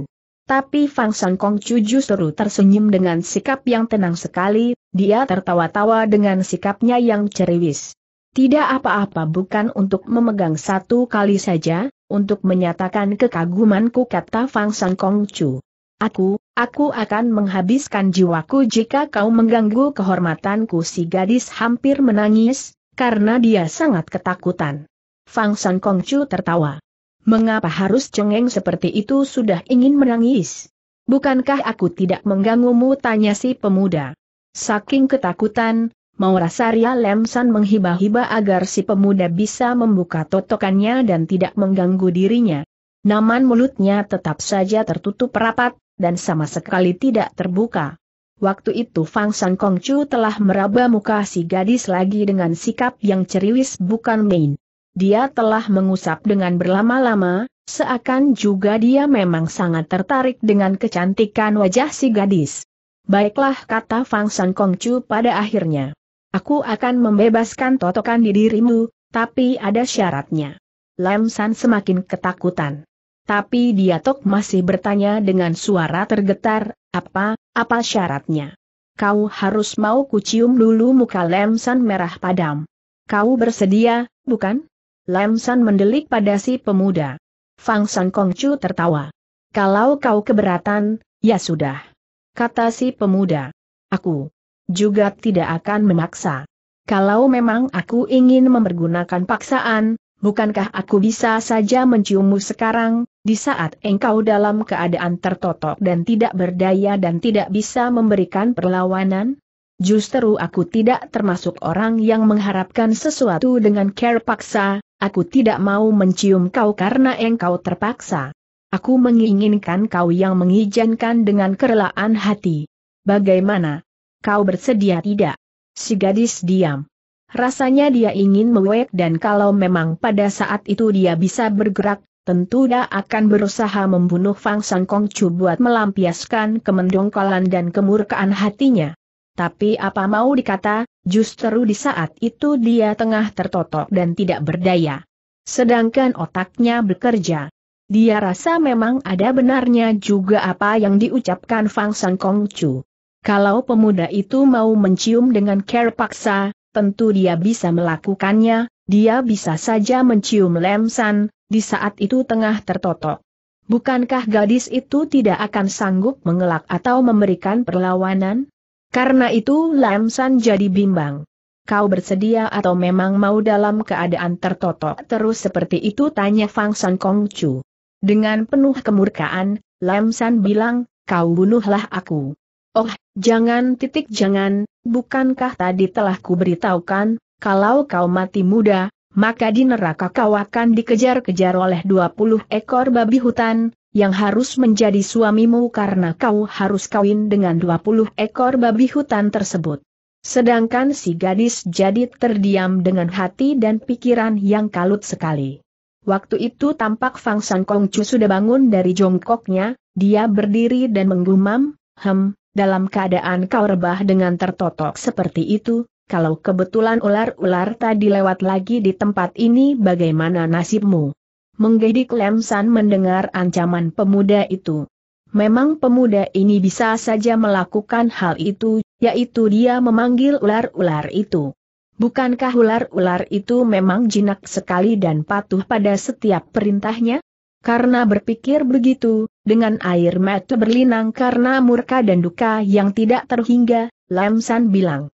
Tapi Fang San Kongcu justru tersenyum dengan sikap yang tenang sekali, dia tertawa-tawa dengan sikapnya yang ceriwis. Tidak apa-apa, bukan untuk memegang satu kali saja, untuk menyatakan kekagumanku, kata Fang San Kongcu. Aku akan menghabiskan jiwaku jika kau mengganggu kehormatanku. Si gadis hampir menangis, karena dia sangat ketakutan. Fang San Kongcu tertawa. Mengapa harus cengeng seperti itu, sudah ingin menangis? Bukankah aku tidak mengganggumu, tanya si pemuda. Saking ketakutan, mau rasa ria, Lam San menghibah-hibah agar si pemuda bisa membuka totokannya dan tidak mengganggu dirinya. Namun mulutnya tetap saja tertutup rapat, dan sama sekali tidak terbuka. Waktu itu Fang San Kongcu telah meraba muka si gadis lagi dengan sikap yang ceriwis bukan main. Dia telah mengusap dengan berlama-lama, seakan juga dia memang sangat tertarik dengan kecantikan wajah si gadis. Baiklah, kata Fang San Kongcu pada akhirnya. Aku akan membebaskan totokan di dirimu, tapi ada syaratnya. Lam San semakin ketakutan. Tapi dia tok masih bertanya dengan suara tergetar, apa syaratnya? Kau harus mau kucium dulu muka. Lam San merah padam. Kau bersedia, bukan? Lam San mendelik pada si pemuda. Fang San Kongcu tertawa. Kalau kau keberatan, ya sudah, kata si pemuda. Aku juga tidak akan memaksa. Kalau memang aku ingin mempergunakan paksaan, bukankah aku bisa saja menciummu sekarang, di saat engkau dalam keadaan tertotok dan tidak berdaya dan tidak bisa memberikan perlawanan? Justru aku tidak termasuk orang yang mengharapkan sesuatu dengan cara paksa. Aku tidak mau mencium kau karena engkau terpaksa. Aku menginginkan kau yang mengizinkan dengan kerelaan hati. Bagaimana? Kau bersedia tidak? Si gadis diam. Rasanya dia ingin mewek, dan kalau memang pada saat itu dia bisa bergerak, tentu dia akan berusaha membunuh Fang San Kongcu buat melampiaskan kemendongkolan dan kemurkaan hatinya. Tapi apa mau dikata, justru di saat itu dia tengah tertotok dan tidak berdaya. Sedangkan otaknya bekerja. Dia rasa memang ada benarnya juga apa yang diucapkan Fang San Kongcu. Kalau pemuda itu mau mencium dengan cara paksa, tentu dia bisa melakukannya, dia bisa saja mencium Lam San, di saat itu tengah tertotok. Bukankah gadis itu tidak akan sanggup mengelak atau memberikan perlawanan? Karena itu Lam San jadi bimbang. Kau bersedia atau memang mau dalam keadaan tertotok terus seperti itu?" tanya Fang San Kongcu. Dengan penuh kemurkaan, Lam San bilang, "Kau bunuhlah aku." "Oh, jangan, jangan, bukankah tadi telah kuberitahukan, kalau kau mati muda, maka di neraka kau akan dikejar-kejar oleh 20 ekor babi hutan, yang harus menjadi suamimu karena kau harus kawin dengan 20 ekor babi hutan tersebut." Sedangkan si gadis jadi terdiam dengan hati dan pikiran yang kalut sekali. Waktu itu tampak Fang San Kongcu sudah bangun dari jongkoknya, dia berdiri dan menggumam, dalam keadaan kau rebah dengan tertotok seperti itu, kalau kebetulan ular-ular tadi lewat lagi di tempat ini bagaimana nasibmu?" Menggedik Lam San mendengar ancaman pemuda itu. Memang pemuda ini bisa saja melakukan hal itu, yaitu dia memanggil ular-ular itu. Bukankah ular-ular itu memang jinak sekali dan patuh pada setiap perintahnya? Karena berpikir begitu, dengan air mata berlinang karena murka dan duka yang tidak terhingga, Lam San bilang,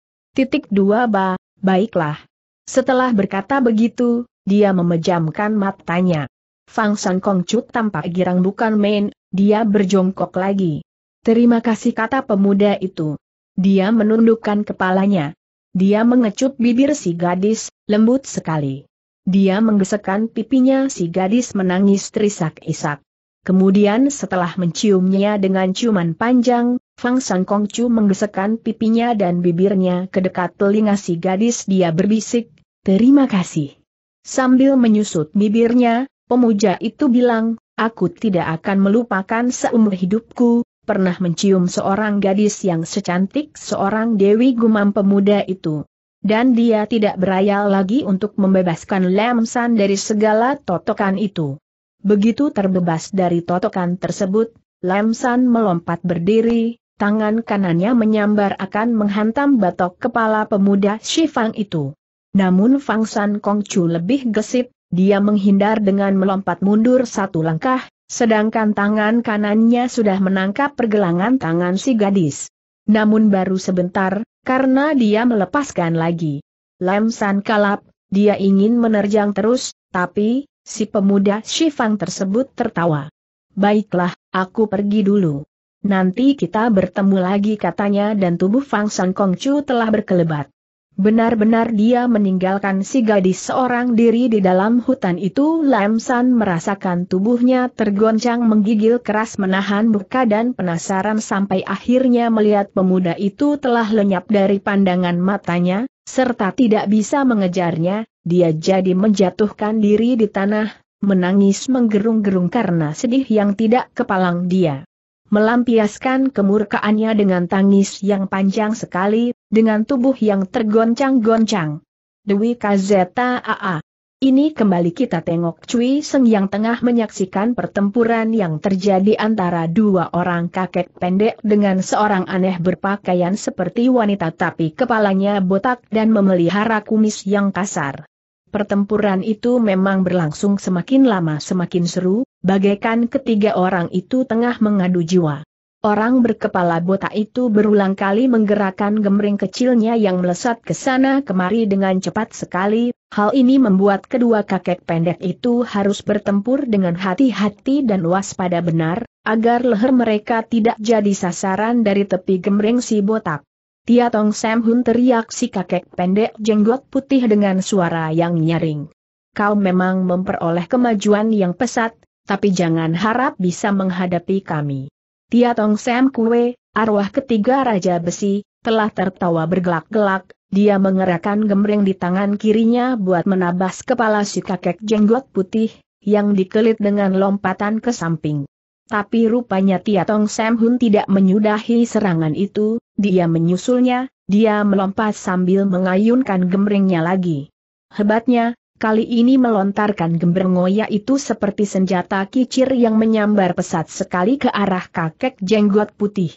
"Baiklah." Setelah berkata begitu, dia memejamkan matanya. Fang San Kongcu tampak girang bukan main, dia berjongkok lagi. "Terima kasih," kata pemuda itu. Dia menundukkan kepalanya. Dia mengecup bibir si gadis, lembut sekali. Dia menggesekkan pipinya, si gadis menangis terisak-isak. Kemudian setelah menciumnya dengan ciuman panjang, Fang San Kongcu menggesekkan pipinya dan bibirnya ke dekat telinga si gadis, dia berbisik, "Terima kasih." Sambil menyusut bibirnya, pemuja itu bilang, "Aku tidak akan melupakan seumur hidupku, pernah mencium seorang gadis yang secantik seorang dewi," gumam pemuda itu. Dan dia tidak berayal lagi untuk membebaskan Lam San dari segala totokan itu. Begitu terbebas dari totokan tersebut, Lam San melompat berdiri, tangan kanannya menyambar akan menghantam batok kepala pemuda Shifang itu. Namun Fang San Kongcu lebih gesit. Dia menghindar dengan melompat mundur satu langkah, sedangkan tangan kanannya sudah menangkap pergelangan tangan si gadis. Namun baru sebentar, karena dia melepaskan lagi. Lam San kalap, dia ingin menerjang terus, tapi si pemuda Shifang tersebut tertawa. "Baiklah, aku pergi dulu. Nanti kita bertemu lagi," katanya, dan tubuh Fang San Kongcu telah berkelebat. Benar-benar dia meninggalkan si gadis seorang diri di dalam hutan itu. Lam San merasakan tubuhnya tergoncang, menggigil keras menahan buka dan penasaran sampai akhirnya melihat pemuda itu telah lenyap dari pandangan matanya, serta tidak bisa mengejarnya, dia jadi menjatuhkan diri di tanah, menangis menggerung-gerung karena sedih yang tidak kepalang dia. Melampiaskan kemurkaannya dengan tangis yang panjang sekali, dengan tubuh yang tergoncang-goncang. Dewi Kazeta AA. Ini kembali kita tengok Cui Seng yang tengah menyaksikan pertempuran yang terjadi antara dua orang kakek pendek dengan seorang aneh berpakaian seperti wanita tapi kepalanya botak dan memelihara kumis yang kasar. Pertempuran itu memang berlangsung semakin lama semakin seru, bagaikan ketiga orang itu tengah mengadu jiwa. Orang berkepala botak itu berulang kali menggerakkan gemering kecilnya yang melesat ke sana kemari dengan cepat sekali, hal ini membuat kedua kakek pendek itu harus bertempur dengan hati-hati dan waspada benar, agar leher mereka tidak jadi sasaran dari tepi gemering si botak. "Tia Tong Sam Hun," teriak si kakek pendek jenggot putih dengan suara yang nyaring. "Kau memang memperoleh kemajuan yang pesat, tapi jangan harap bisa menghadapi kami." Tia Tong Sam Kue, arwah ketiga Raja Besi, telah tertawa bergelak-gelak, dia mengerahkan gemering di tangan kirinya buat menabas kepala si kakek jenggot putih, yang dikelit dengan lompatan ke samping. Tapi rupanya Tia Tong Sam Hun tidak menyudahi serangan itu, dia menyusulnya, dia melompat sambil mengayunkan gemringnya lagi. Hebatnya, kali ini melontarkan gembreng ngoyak itu seperti senjata kicir yang menyambar pesat sekali ke arah kakek jenggot putih.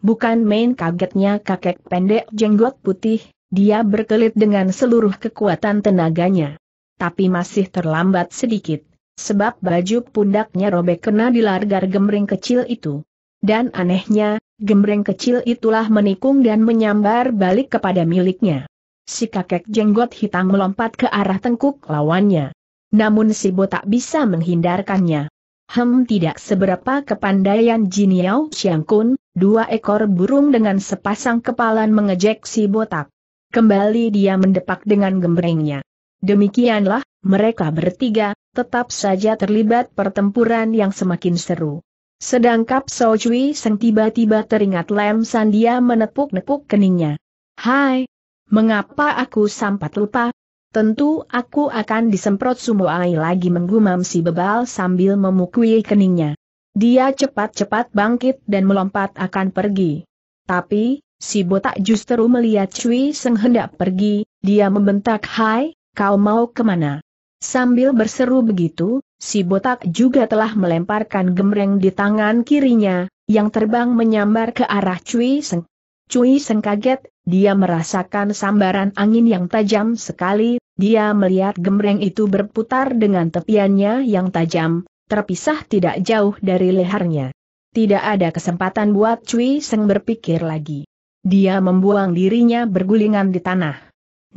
Bukan main kagetnya kakek pendek jenggot putih, dia berkelit dengan seluruh kekuatan tenaganya. Tapi masih terlambat sedikit. Sebab baju pundaknya robek kena dilargar gemering kecil itu. Dan anehnya, gemering kecil itulah menikung dan menyambar balik kepada miliknya. si kakek jenggot hitam melompat ke arah tengkuk lawannya. Namun si botak bisa menghindarkannya. Tidak seberapa kepandaian Jienyao Siangkun, dua ekor burung dengan sepasang kepalan mengejek si botak. Kembali dia mendepak dengan gembrengnya. Demikianlah, mereka bertiga, tetap saja terlibat pertempuran yang semakin seru. Sedangkan So Cui Seng tiba-tiba teringat Lam San, dia menepuk-nepuk keningnya. Hai, mengapa aku sampat lupa? Tentu aku akan disemprot sumo air lagi, menggumam si bebal sambil memukui keningnya. Dia cepat-cepat bangkit dan melompat akan pergi. Tapi si botak justru melihat Cui Seng hendak pergi, dia membentak, "Hai, kau mau kemana?" Sambil berseru begitu, si botak juga telah melemparkan gembreng di tangan kirinya, yang terbang menyambar ke arah Cui Seng. Cui Seng kaget, dia merasakan sambaran angin yang tajam sekali, dia melihat gembreng itu berputar dengan tepiannya yang tajam, terpisah tidak jauh dari lehernya. Tidak ada kesempatan buat Cui Seng berpikir lagi. Dia membuang dirinya bergulingan di tanah.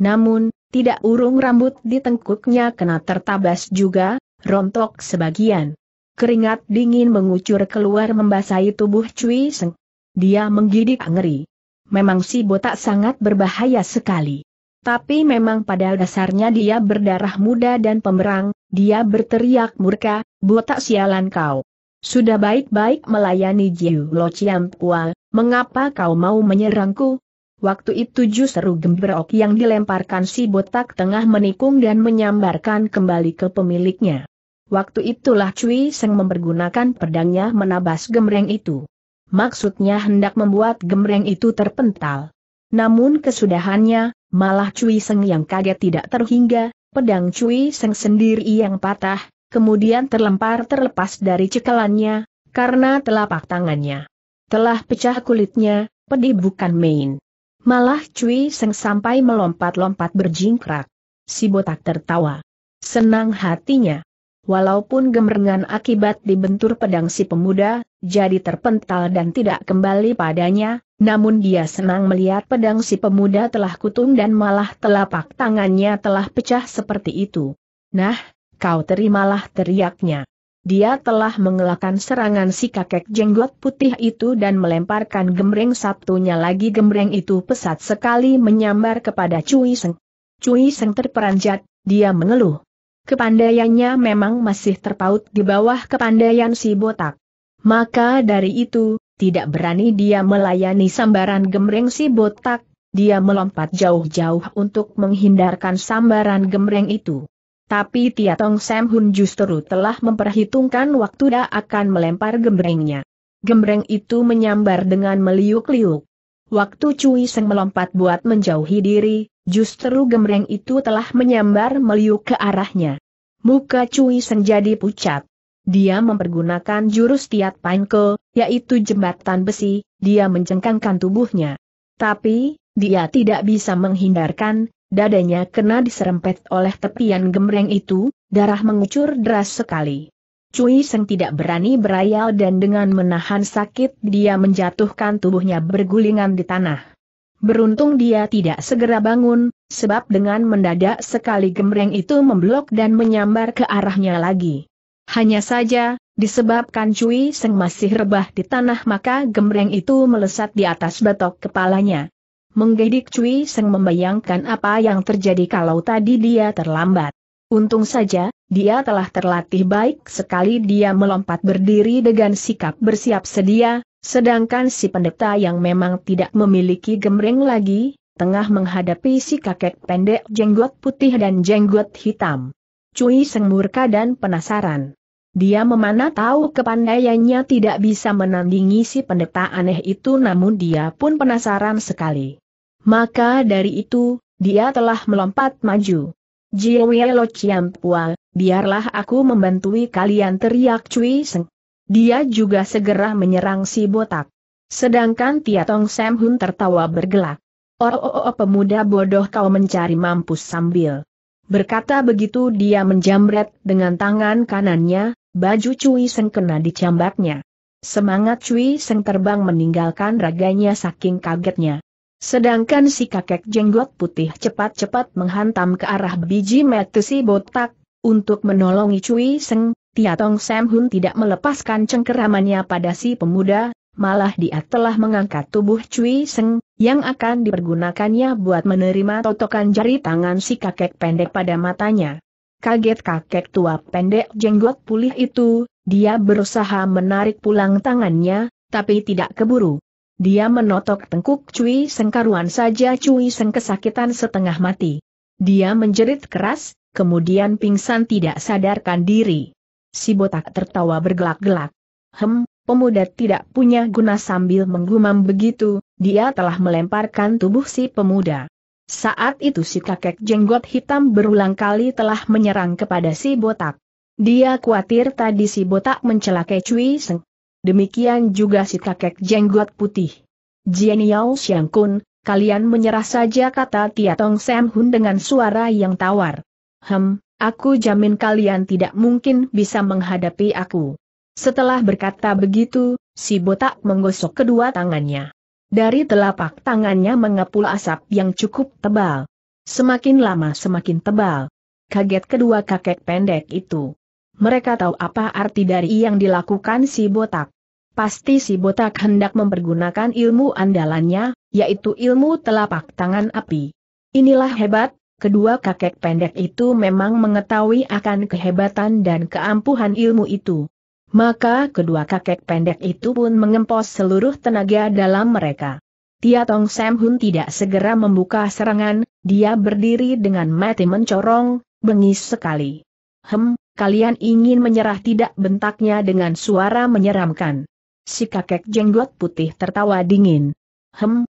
Namun, tidak urung rambut di tengkuknya kena tertabas juga, rontok sebagian. Keringat dingin mengucur keluar membasahi tubuh Cui Seng. Dia menggidik ngeri. Memang si botak sangat berbahaya sekali. Tapi memang pada dasarnya dia berdarah muda dan pemberang, dia berteriak murka, "Botak sialan kau! Sudah baik-baik melayani Jiulo Chiam Pua, mengapa kau mau menyerangku?" Waktu itu justru gembrok yang dilemparkan si botak tengah menikung dan menyambarkan kembali ke pemiliknya. Waktu itulah Cui Seng mempergunakan pedangnya menabas gembreng itu. Maksudnya hendak membuat gembreng itu terpental. Namun kesudahannya, malah Cui Seng yang kaget tidak terhingga, pedang Cui Seng sendiri yang patah, kemudian terlempar terlepas dari cekalannya, karena telapak tangannya telah pecah kulitnya, pedih bukan main. Malah Cui Seng sampai melompat-lompat berjingkrak. Si botak tertawa senang hatinya. Walaupun gemerengan akibat dibentur pedang si pemuda, jadi terpental dan tidak kembali padanya, namun dia senang melihat pedang si pemuda telah kutung dan malah telapak tangannya telah pecah seperti itu. "Nah, kau terimalah," teriaknya. Dia telah mengelakkan serangan si kakek jenggot putih itu dan melemparkan gembreng satunya lagi. Gembreng itu pesat sekali menyambar kepada Cui Seng. Cui Seng terperanjat, dia mengeluh. Kepandaiannya memang masih terpaut di bawah kepandaian si botak. Maka dari itu, tidak berani dia melayani sambaran gembreng si botak, dia melompat jauh-jauh untuk menghindarkan sambaran gembreng itu. Tapi Tia Tong Sam Hun justru telah memperhitungkan waktu dia akan melempar gembrengnya. Gembreng itu menyambar dengan meliuk-liuk. Waktu Cui Seng melompat buat menjauhi diri, justru gembreng itu telah menyambar meliuk ke arahnya. Muka Cui Seng jadi pucat. Dia mempergunakan jurus Tiat Panko, yaitu jembatan besi, dia mencengkangkan tubuhnya. Tapi, dia tidak bisa menghindarkan. Dadanya kena diserempet oleh tepian gembreng itu, darah mengucur deras sekali. Cui Seng tidak berani berayal dan dengan menahan sakit dia menjatuhkan tubuhnya bergulingan di tanah. Beruntung dia tidak segera bangun, sebab dengan mendadak sekali gembreng itu memblok dan menyambar ke arahnya lagi. Hanya saja, disebabkan Cui Seng masih rebah di tanah maka gembreng itu melesat di atas batok kepalanya. Menggedik Cui Seng membayangkan apa yang terjadi kalau tadi dia terlambat. Untung saja, dia telah terlatih baik sekali, dia melompat berdiri dengan sikap bersiap sedia, sedangkan si pendeta yang memang tidak memiliki gembreng lagi, tengah menghadapi si kakek pendek jenggot putih dan jenggot hitam. Cui Seng murka dan penasaran. Dia memana tahu kepandaiannya tidak bisa menandingi si pendeta aneh itu, namun dia pun penasaran sekali. Maka dari itu, dia telah melompat maju. "Jiulo Chiam Pua, biarlah aku membantui kalian," teriak Cui Seng. Dia juga segera menyerang si botak. Sedangkan Tia Tong Sam Hun tertawa bergelak. Pemuda bodoh, kau mencari mampus!" Sambil berkata begitu dia menjamret dengan tangan kanannya, baju Cui Seng kena dicambaknya. Semangat Cui Seng terbang meninggalkan raganya saking kagetnya. Sedangkan si kakek jenggot putih cepat-cepat menghantam ke arah biji metusi botak, untuk menolongi Cui Seng. Tia Tong Sam Hun tidak melepaskan cengkeramannya pada si pemuda, malah dia telah mengangkat tubuh Cui Seng, yang akan dipergunakannya buat menerima totokan jari tangan si kakek pendek pada matanya. Kaget kakek tua pendek jenggot pulih itu, dia berusaha menarik pulang tangannya, tapi tidak keburu. Dia menotok tengkuk Cui Seng, karuan saja Cui Seng kesakitan setengah mati. Dia menjerit keras, kemudian pingsan tidak sadarkan diri. Si botak tertawa bergelak-gelak. Pemuda tidak punya guna, sambil menggumam begitu, dia telah melemparkan tubuh si pemuda. Saat itu si kakek jenggot hitam berulang kali telah menyerang kepada si botak. Dia khawatir tadi si botak mencelakai Cui Seng. Demikian juga si kakek jenggot putih. "Jienyao Siangkun, kalian menyerah saja," kata Tia Tong Sam Hun dengan suara yang tawar. Aku jamin kalian tidak mungkin bisa menghadapi aku." Setelah berkata begitu, si botak menggosok kedua tangannya. Dari telapak tangannya mengepul asap yang cukup tebal. Semakin lama semakin tebal. Kaget kedua kakek pendek itu. Mereka tahu apa arti dari yang dilakukan si botak. Pasti si botak hendak mempergunakan ilmu andalannya, yaitu ilmu telapak tangan api. Inilah hebat, kedua kakek pendek itu memang mengetahui akan kehebatan dan keampuhan ilmu itu. Maka kedua kakek pendek itu pun mengempos seluruh tenaga dalam mereka. Tia Tong Sam Hun tidak segera membuka serangan, dia berdiri dengan mata mencorong, bengis sekali. "Kalian ingin menyerah tidak?" bentaknya dengan suara menyeramkan. Si kakek jenggot putih tertawa dingin.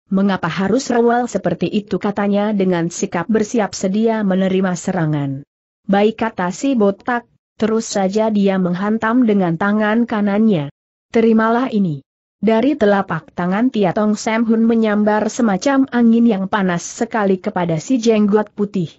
Mengapa harus rewel seperti itu?" katanya dengan sikap bersiap sedia menerima serangan. "Baik," kata si botak, terus saja dia menghantam dengan tangan kanannya. "Terimalah ini." Dari telapak tangan Tia Tong Sam Hun menyambar semacam angin yang panas sekali kepada si jenggot putih.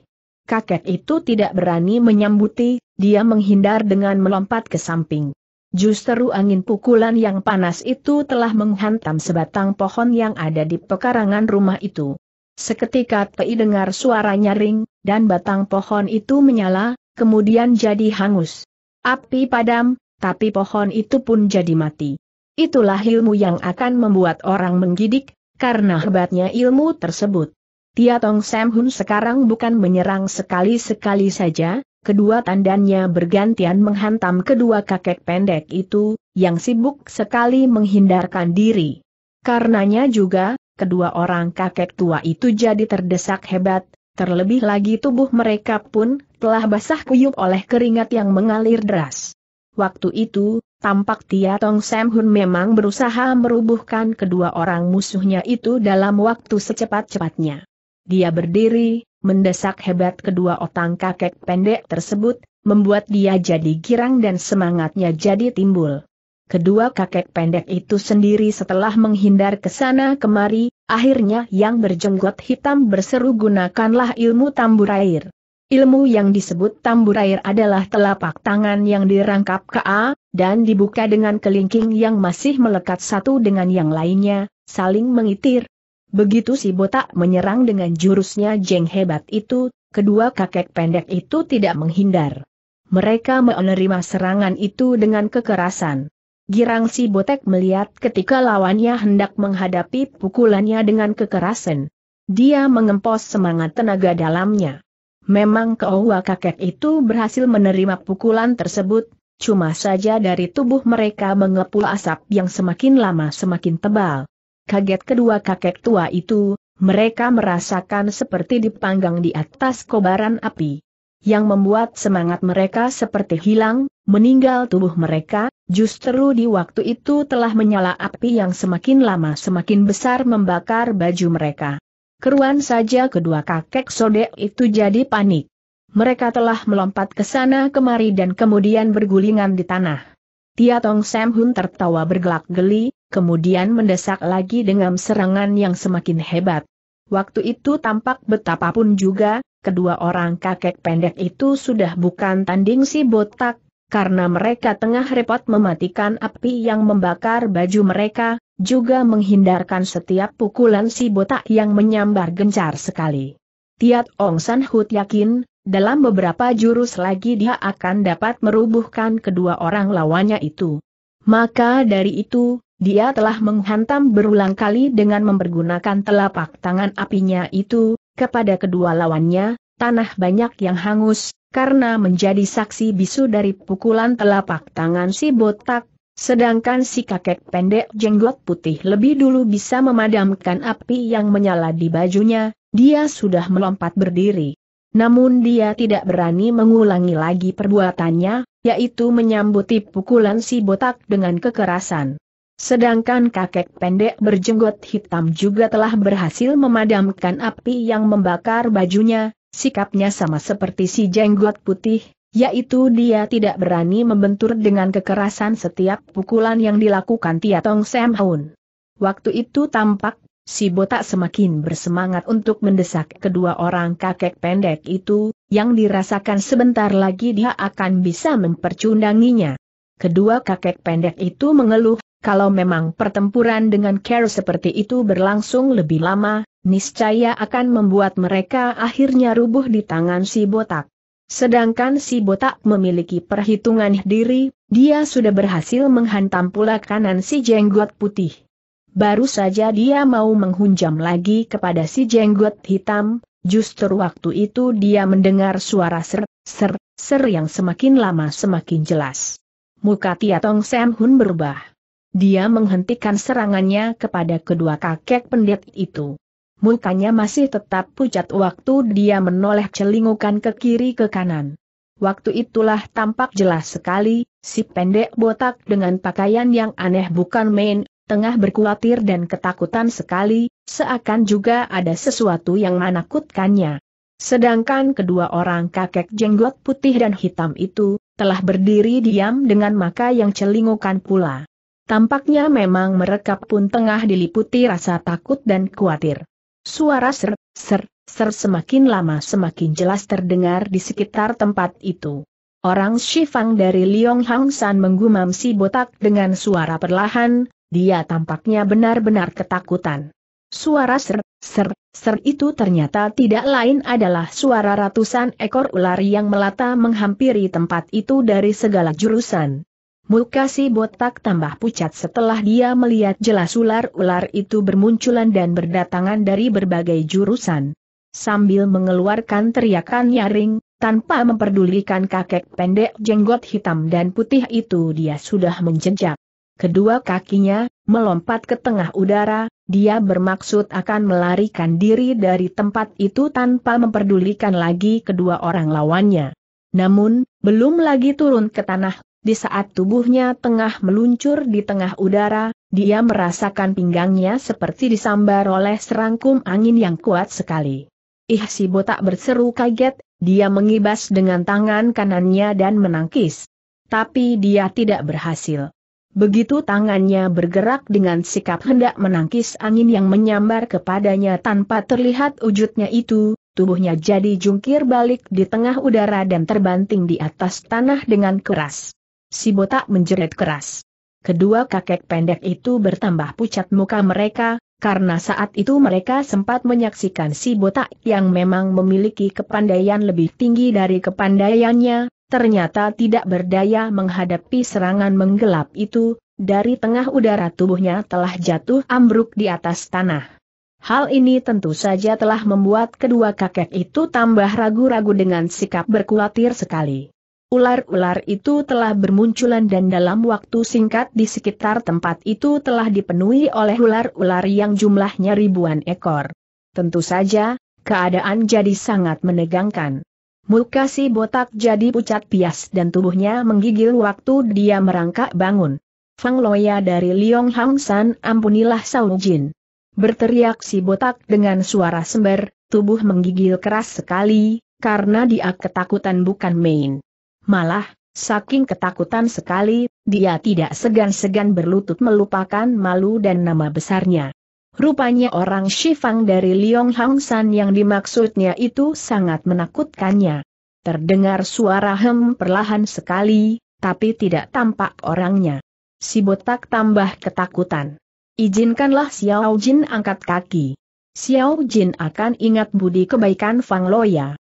Kakek itu tidak berani menyambuti, dia menghindar dengan melompat ke samping. Justru angin pukulan yang panas itu telah menghantam sebatang pohon yang ada di pekarangan rumah itu. Seketika Tei dengar suara nyaring, dan batang pohon itu menyala, kemudian jadi hangus. Api padam, tapi pohon itu pun jadi mati. Itulah ilmu yang akan membuat orang menggidik, karena hebatnya ilmu tersebut. Tia Tong Sam Hun sekarang bukan menyerang sekali-sekali saja. Kedua tandannya bergantian menghantam kedua kakek pendek itu, yang sibuk sekali menghindarkan diri. Karenanya juga, kedua orang kakek tua itu jadi terdesak hebat, terlebih lagi tubuh mereka pun telah basah kuyup oleh keringat yang mengalir deras. Waktu itu, tampak Tia Tong Sam Hun memang berusaha merubuhkan kedua orang musuhnya itu dalam waktu secepat-cepatnya. Dia berdiri, mendesak hebat kedua otang kakek pendek tersebut, membuat dia jadi girang dan semangatnya jadi timbul. Kedua kakek pendek itu sendiri setelah menghindar ke sana kemari, akhirnya yang berjenggot hitam berseru, "Gunakanlah ilmu tambur air." Ilmu yang disebut tambur air adalah telapak tangan yang dirangkap ke A, dan dibuka dengan kelingking yang masih melekat satu dengan yang lainnya, saling mengitir. Begitu si botak menyerang dengan jurusnya jeng hebat itu, kedua kakek pendek itu tidak menghindar. Mereka menerima serangan itu dengan kekerasan. Girang si botak melihat ketika lawannya hendak menghadapi pukulannya dengan kekerasan. Dia mengempos semangat tenaga dalamnya. Memang kedua kakek itu berhasil menerima pukulan tersebut, cuma saja dari tubuh mereka mengepul asap yang semakin lama semakin tebal. Kaget kedua kakek tua itu, mereka merasakan seperti dipanggang di atas kobaran api. Yang membuat semangat mereka seperti hilang, meninggal tubuh mereka, justru di waktu itu telah menyala api yang semakin lama semakin besar membakar baju mereka. Keruan saja kedua kakek sodek itu jadi panik. Mereka telah melompat ke sana kemari dan kemudian bergulingan di tanah. Tia Tong Sam Hun tertawa bergelak geli, kemudian mendesak lagi dengan serangan yang semakin hebat. Waktu itu tampak betapapun juga, kedua orang kakek pendek itu sudah bukan tanding si botak, karena mereka tengah repot mematikan api yang membakar baju mereka, juga menghindarkan setiap pukulan si botak yang menyambar gencar sekali. Tia Tong Sam Hun yakin, dalam beberapa jurus lagi dia akan dapat merubuhkan kedua orang lawannya itu. Maka dari itu, dia telah menghantam berulang kali dengan mempergunakan telapak tangan apinya itu, kepada kedua lawannya, tanah banyak yang hangus, karena menjadi saksi bisu dari pukulan telapak tangan si botak. Sedangkan si kakek pendek jenggot putih lebih dulu bisa memadamkan api yang menyala di bajunya, dia sudah melompat berdiri. Namun dia tidak berani mengulangi lagi perbuatannya, yaitu menyambuti pukulan si botak dengan kekerasan. Sedangkan kakek pendek berjenggot hitam juga telah berhasil memadamkan api yang membakar bajunya, sikapnya sama seperti si jenggot putih, yaitu dia tidak berani membentur dengan kekerasan setiap pukulan yang dilakukan Tia Tong Sam Hun. Waktu itu tampak, si botak semakin bersemangat untuk mendesak kedua orang kakek pendek itu, yang dirasakan sebentar lagi dia akan bisa mempercundanginya. Kedua kakek pendek itu mengeluh, kalau memang pertempuran dengan cara seperti itu berlangsung lebih lama, niscaya akan membuat mereka akhirnya rubuh di tangan si botak. Sedangkan si botak memiliki perhitungan diri, dia sudah berhasil menghantam pula kanan si jenggot putih. Baru saja dia mau menghunjam lagi kepada si jenggot hitam, justru waktu itu dia mendengar suara ser yang semakin lama semakin jelas. Muka Tia Tong Sam Hun berubah. Dia menghentikan serangannya kepada kedua kakek pendek itu. Mukanya masih tetap pucat waktu dia menoleh celingukan ke kiri ke kanan. Waktu itulah tampak jelas sekali, si pendek botak dengan pakaian yang aneh bukan main, tengah berkuatir dan ketakutan sekali, seakan juga ada sesuatu yang menakutkannya. Sedangkan kedua orang kakek jenggot putih dan hitam itu, telah berdiri diam dengan mata yang celingukan pula. Tampaknya memang mereka pun tengah diliputi rasa takut dan khawatir. Suara ser semakin lama semakin jelas terdengar di sekitar tempat itu. Orang Shifang dari Liong Hang San menggumam si botak dengan suara perlahan, dia tampaknya benar-benar ketakutan. Suara ser itu ternyata tidak lain adalah suara ratusan ekor ular yang melata menghampiri tempat itu dari segala jurusan. Muka si botak tambah pucat setelah dia melihat jelas ular-ular itu bermunculan dan berdatangan dari berbagai jurusan. Sambil mengeluarkan teriakan nyaring, tanpa memperdulikan kakek pendek jenggot hitam dan putih itu dia sudah menjejak. Kedua kakinya, melompat ke tengah udara, dia bermaksud akan melarikan diri dari tempat itu tanpa memperdulikan lagi kedua orang lawannya. Namun, belum lagi turun ke tanah. Di saat tubuhnya tengah meluncur di tengah udara, dia merasakan pinggangnya seperti disambar oleh serangkum angin yang kuat sekali. "Ih!" si botak berseru kaget, dia mengibas dengan tangan kanannya dan menangkis. Tapi dia tidak berhasil. Begitu tangannya bergerak dengan sikap hendak menangkis angin yang menyambar kepadanya tanpa terlihat wujudnya itu, tubuhnya jadi jungkir balik di tengah udara dan terbanting di atas tanah dengan keras. Si botak menjerit keras. Kedua kakek pendek itu bertambah pucat muka mereka, karena saat itu mereka sempat menyaksikan si botak yang memang memiliki kepandaian lebih tinggi dari kepandaiannya, ternyata tidak berdaya menghadapi serangan menggelap itu, dari tengah udara tubuhnya telah jatuh ambruk di atas tanah. Hal ini tentu saja telah membuat kedua kakek itu tambah ragu-ragu dengan sikap berkuatir sekali. Ular-ular itu telah bermunculan dan dalam waktu singkat di sekitar tempat itu telah dipenuhi oleh ular-ular yang jumlahnya ribuan ekor. Tentu saja, keadaan jadi sangat menegangkan. Muka si botak jadi pucat pias dan tubuhnya menggigil waktu dia merangkak bangun. "Fang Loya dari Liong Hang San, ampunilah Xiao Jin!" berteriak si botak dengan suara sember, tubuh menggigil keras sekali, karena dia ketakutan bukan main. Malah, saking ketakutan sekali, dia tidak segan-segan berlutut melupakan malu dan nama besarnya. Rupanya orang Shifang dari Liong Hang San yang dimaksudnya itu sangat menakutkannya. Terdengar suara hem perlahan sekali, tapi tidak tampak orangnya. Si botak tambah ketakutan. Izinkanlah Xiao Jin angkat kaki. Xiao Jin akan ingat budi kebaikan Fang Loya.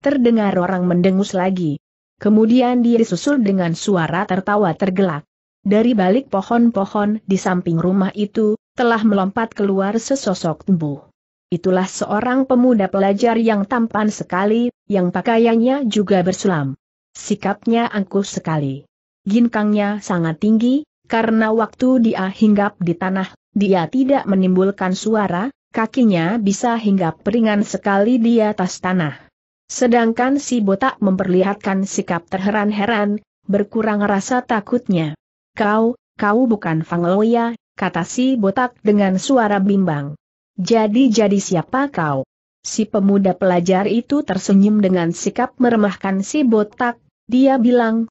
Terdengar orang mendengus lagi. Kemudian dia disusul dengan suara tertawa tergelak. Dari balik pohon-pohon di samping rumah itu, telah melompat keluar sesosok tubuh. Itulah seorang pemuda pelajar yang tampan sekali, yang pakaiannya juga bersulam. Sikapnya angkuh sekali. Ginkangnya sangat tinggi, karena waktu dia hinggap di tanah, dia tidak menimbulkan suara, kakinya bisa hinggap ringan sekali di atas tanah. Sedangkan si botak memperlihatkan sikap terheran-heran, berkurang rasa takutnya. Kau bukan Fang Loya, kata si botak dengan suara bimbang. Jadi siapa kau? Si pemuda pelajar itu tersenyum dengan sikap meremehkan si botak. Dia bilang,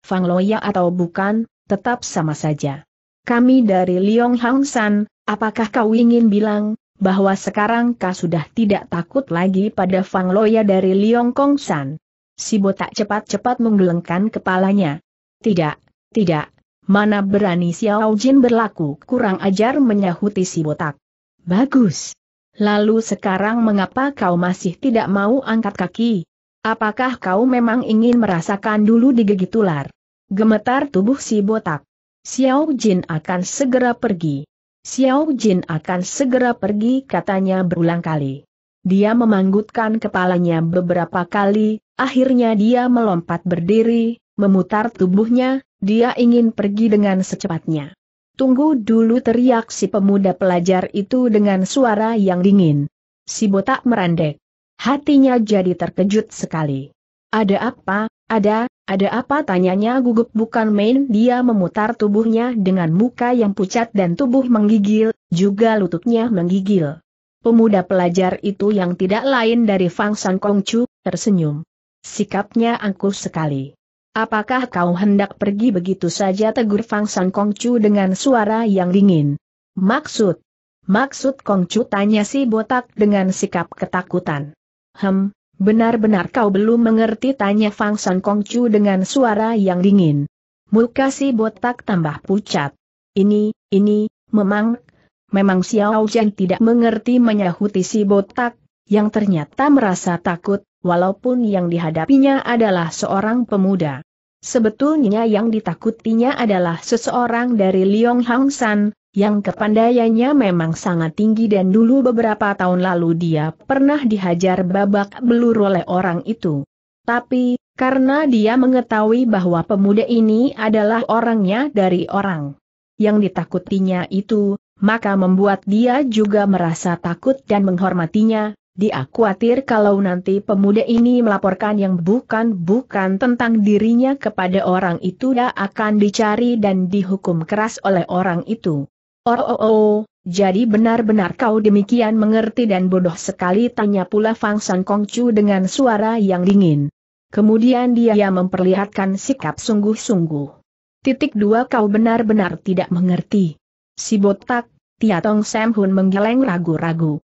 Fang Loya atau bukan, tetap sama saja. Kami dari Liong Hang San. Apakah kau ingin bilang bahwa sekarang kau sudah tidak takut lagi pada Fang Loya dari Liong Kong San? Si botak cepat-cepat menggelengkan kepalanya. Tidak, mana berani Xiao Jin berlaku kurang ajar menyahuti si botak. Bagus. Lalu sekarang mengapa kau masih tidak mau angkat kaki? Apakah kau memang ingin merasakan dulu digigit ular? Gemetar tubuh si botak. Xiao Jin akan segera pergi katanya berulang kali. Dia memanggutkan kepalanya beberapa kali, akhirnya dia melompat berdiri, memutar tubuhnya, dia ingin pergi dengan secepatnya. Tunggu dulu, teriak si pemuda pelajar itu dengan suara yang dingin. Si botak merandek. Hatinya jadi terkejut sekali. Ada apa tanyanya gugup bukan main. Dia memutar tubuhnya dengan muka yang pucat dan tubuh menggigil, juga lututnya menggigil. Pemuda pelajar itu yang tidak lain dari Fang San Kongcu, tersenyum. Sikapnya angkuh sekali. Apakah kau hendak pergi begitu saja? Tegur Fang San Kongcu dengan suara yang dingin. Maksud Kongcu, tanya si botak dengan sikap ketakutan. Benar-benar kau belum mengerti, tanya Fang San Kongcu dengan suara yang dingin. Muka si botak tambah pucat. Ini, memang Xiao Jin tidak mengerti menyahuti si botak, yang ternyata merasa takut. Walaupun yang dihadapinya adalah seorang pemuda. Sebetulnya yang ditakutinya adalah seseorang dari Liong Hang San, yang kepandaiannya memang sangat tinggi dan dulu beberapa tahun lalu dia pernah dihajar babak belur oleh orang itu. Tapi, karena dia mengetahui bahwa pemuda ini adalah orangnya dari orang yang ditakutinya itu, maka membuat dia juga merasa takut dan menghormatinya. Dia khawatir kalau nanti pemuda ini melaporkan yang bukan tentang dirinya kepada orang itu, dia akan dicari dan dihukum keras oleh orang itu. Oh, jadi benar-benar kau demikian mengerti dan bodoh sekali, tanya pula Fang San Kongcu dengan suara yang dingin. Kemudian dia memperlihatkan sikap sungguh-sungguh. Kau benar-benar tidak mengerti. Si botak, Tia Tong Sam Hun menggeleng ragu-ragu.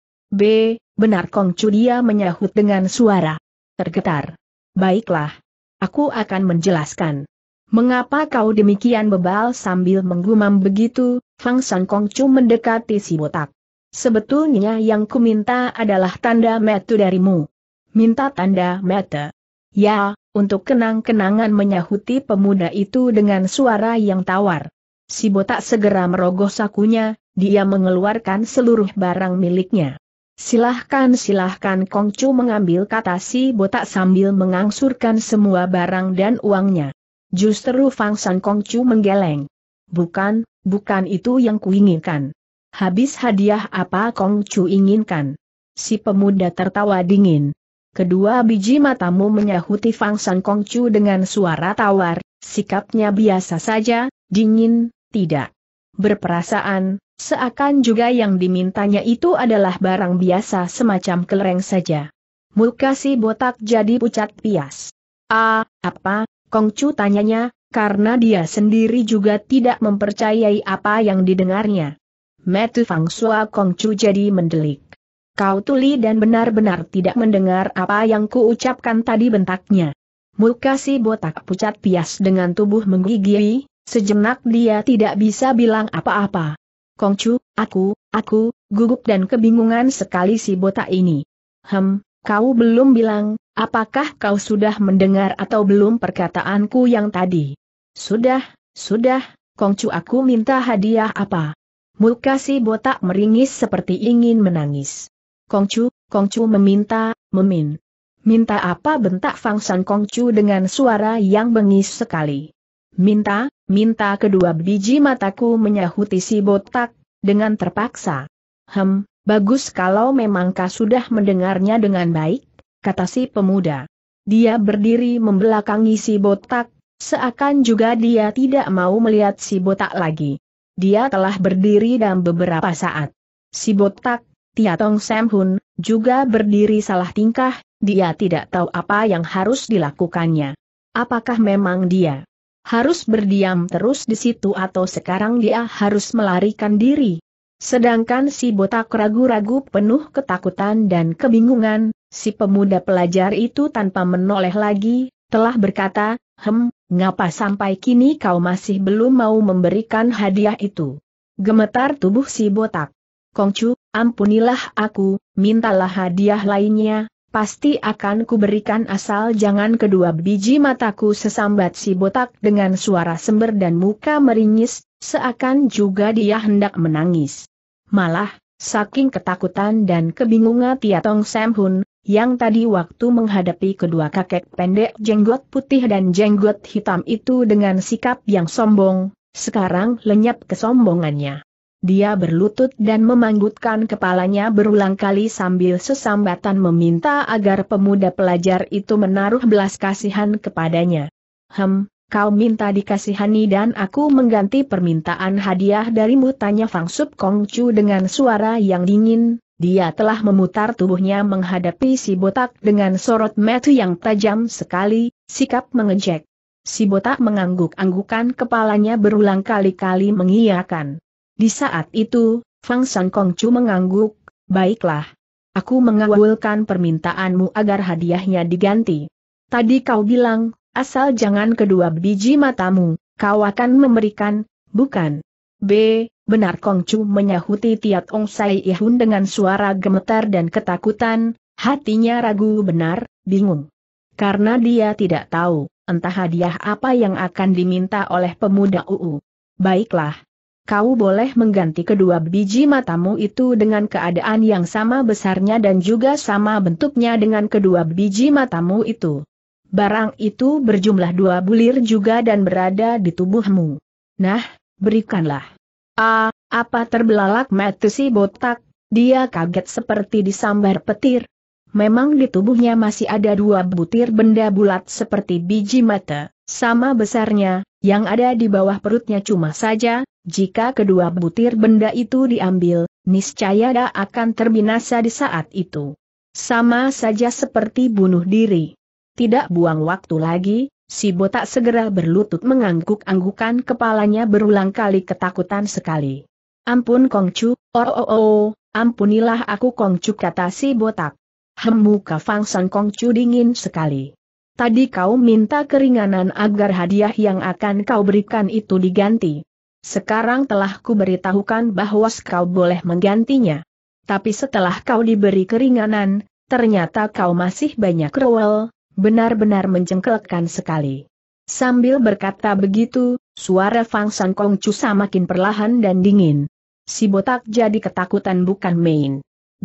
Benar Kongcu, dia menyahut dengan suara tergetar. Baiklah, aku akan menjelaskan. Mengapa kau demikian bebal? Sambil menggumam begitu, Fang San Kongcu mendekati si botak. Sebetulnya yang kuminta adalah tanda mata darimu. Minta tanda mata? Ya, untuk kenang-kenangan, menyahuti pemuda itu dengan suara yang tawar. Si botak segera merogoh sakunya, dia mengeluarkan seluruh barang miliknya. Silahkan Kongcu mengambil, kata si botak sambil mengangsurkan semua barang dan uangnya. Justru Fang San Kongcu menggeleng. Bukan itu yang kuinginkan. Habis hadiah apa Kongcu inginkan? Si pemuda tertawa dingin. Kedua biji matamu menyahuti Fang San Kongcu dengan suara tawar, sikapnya biasa saja, dingin, tidak berperasaan. Seakan juga yang dimintanya itu adalah barang biasa semacam kelereng saja. Muka si botak jadi pucat pias. Apa, Kongcu, tanyanya, karena dia sendiri juga tidak mempercayai apa yang didengarnya. Mata Fang Sua Kongcu jadi mendelik. Kau tuli dan benar-benar tidak mendengar apa yang kuucapkan tadi, bentaknya. Muka si botak pucat pias dengan tubuh menggigil, sejenak dia tidak bisa bilang apa-apa. Kongcu, aku, gugup dan kebingungan sekali si botak ini. Kau belum bilang, apakah kau sudah mendengar atau belum perkataanku yang tadi? Sudah, Kongcu, aku minta hadiah apa? Muka si botak meringis seperti ingin menangis. Kongcu meminta. Minta apa, bentak Fang San Kongcu dengan suara yang bengis sekali. Minta kedua biji mataku, menyahuti si botak dengan terpaksa. Bagus kalau memang kau sudah mendengarnya dengan baik, kata si pemuda. Dia berdiri membelakangi si botak, seakan juga dia tidak mau melihat si botak lagi. Dia telah berdiri dalam beberapa saat. Si botak, Tia Tong Sam Hun, juga berdiri salah tingkah. Dia tidak tahu apa yang harus dilakukannya. Apakah memang dia harus berdiam terus di situ atau sekarang dia harus melarikan diri? Sedangkan si botak ragu-ragu penuh ketakutan dan kebingungan. Si pemuda pelajar itu tanpa menoleh lagi, telah berkata, ngapa sampai kini kau masih belum mau memberikan hadiah itu? Gemetar tubuh si botak. Kongcu, ampunilah aku, mintalah hadiah lainnya, pasti akan kuberikan, asal jangan kedua biji mataku, sesambat si botak dengan suara sember dan muka meringis, seakan juga dia hendak menangis. Malah, saking ketakutan dan kebingungan Tia Tong Sam Hun, yang tadi waktu menghadapi kedua kakek pendek jenggot putih dan jenggot hitam itu dengan sikap yang sombong, sekarang lenyap kesombongannya. Dia berlutut dan memanggutkan kepalanya berulang kali sambil sesambatan meminta agar pemuda pelajar itu menaruh belas kasihan kepadanya. Kau minta dikasihani dan aku mengganti permintaan hadiah darimu, tanya Fang Sup Kongcu dengan suara yang dingin. Dia telah memutar tubuhnya menghadapi si botak dengan sorot mata yang tajam sekali, sikap mengejek. Si botak mengangguk-anggukan kepalanya berulang kali-kali mengiyakan. Di saat itu, Fang San Kongcu mengangguk, "Baiklah. Aku mengawalkan permintaanmu agar hadiahnya diganti. Tadi kau bilang, asal jangan kedua biji matamu, kau akan memberikan, bukan?" Benar, Kongcu, menyahuti Tia Tong Sai Hun dengan suara gemetar dan ketakutan. Hatinya ragu benar, bingung. Karena dia tidak tahu, entah hadiah apa yang akan diminta oleh pemuda UU. Baiklah. Kau boleh mengganti kedua biji matamu itu dengan keadaan yang sama besarnya dan juga sama bentuknya dengan kedua biji matamu itu. Barang itu berjumlah 2 bulir juga dan berada di tubuhmu. Nah, berikanlah. Apa, terbelalak mata si botak, dia kaget seperti disambar petir. Memang di tubuhnya masih ada 2 butir benda bulat seperti biji mata, sama besarnya, yang ada di bawah perutnya. Cuma saja, jika kedua butir benda itu diambil, niscaya dia akan terbinasa di saat itu. Sama saja seperti bunuh diri. Tidak buang waktu lagi, si botak segera berlutut mengangguk-anggukan kepalanya berulang kali, ketakutan sekali. "Ampun, Kongcu, ampunilah aku, Kongcu," kata si botak. Muka Fang San Kongcu dingin sekali. "Tadi kau minta keringanan agar hadiah yang akan kau berikan itu diganti. Sekarang telah kuberitahukan bahwa kau boleh menggantinya. Tapi setelah kau diberi keringanan, ternyata kau masih banyak rewel." Benar-benar mencengkelkan sekali. Sambil berkata begitu, suara Fang San Kongcu semakin perlahan dan dingin. Si botak jadi ketakutan bukan main.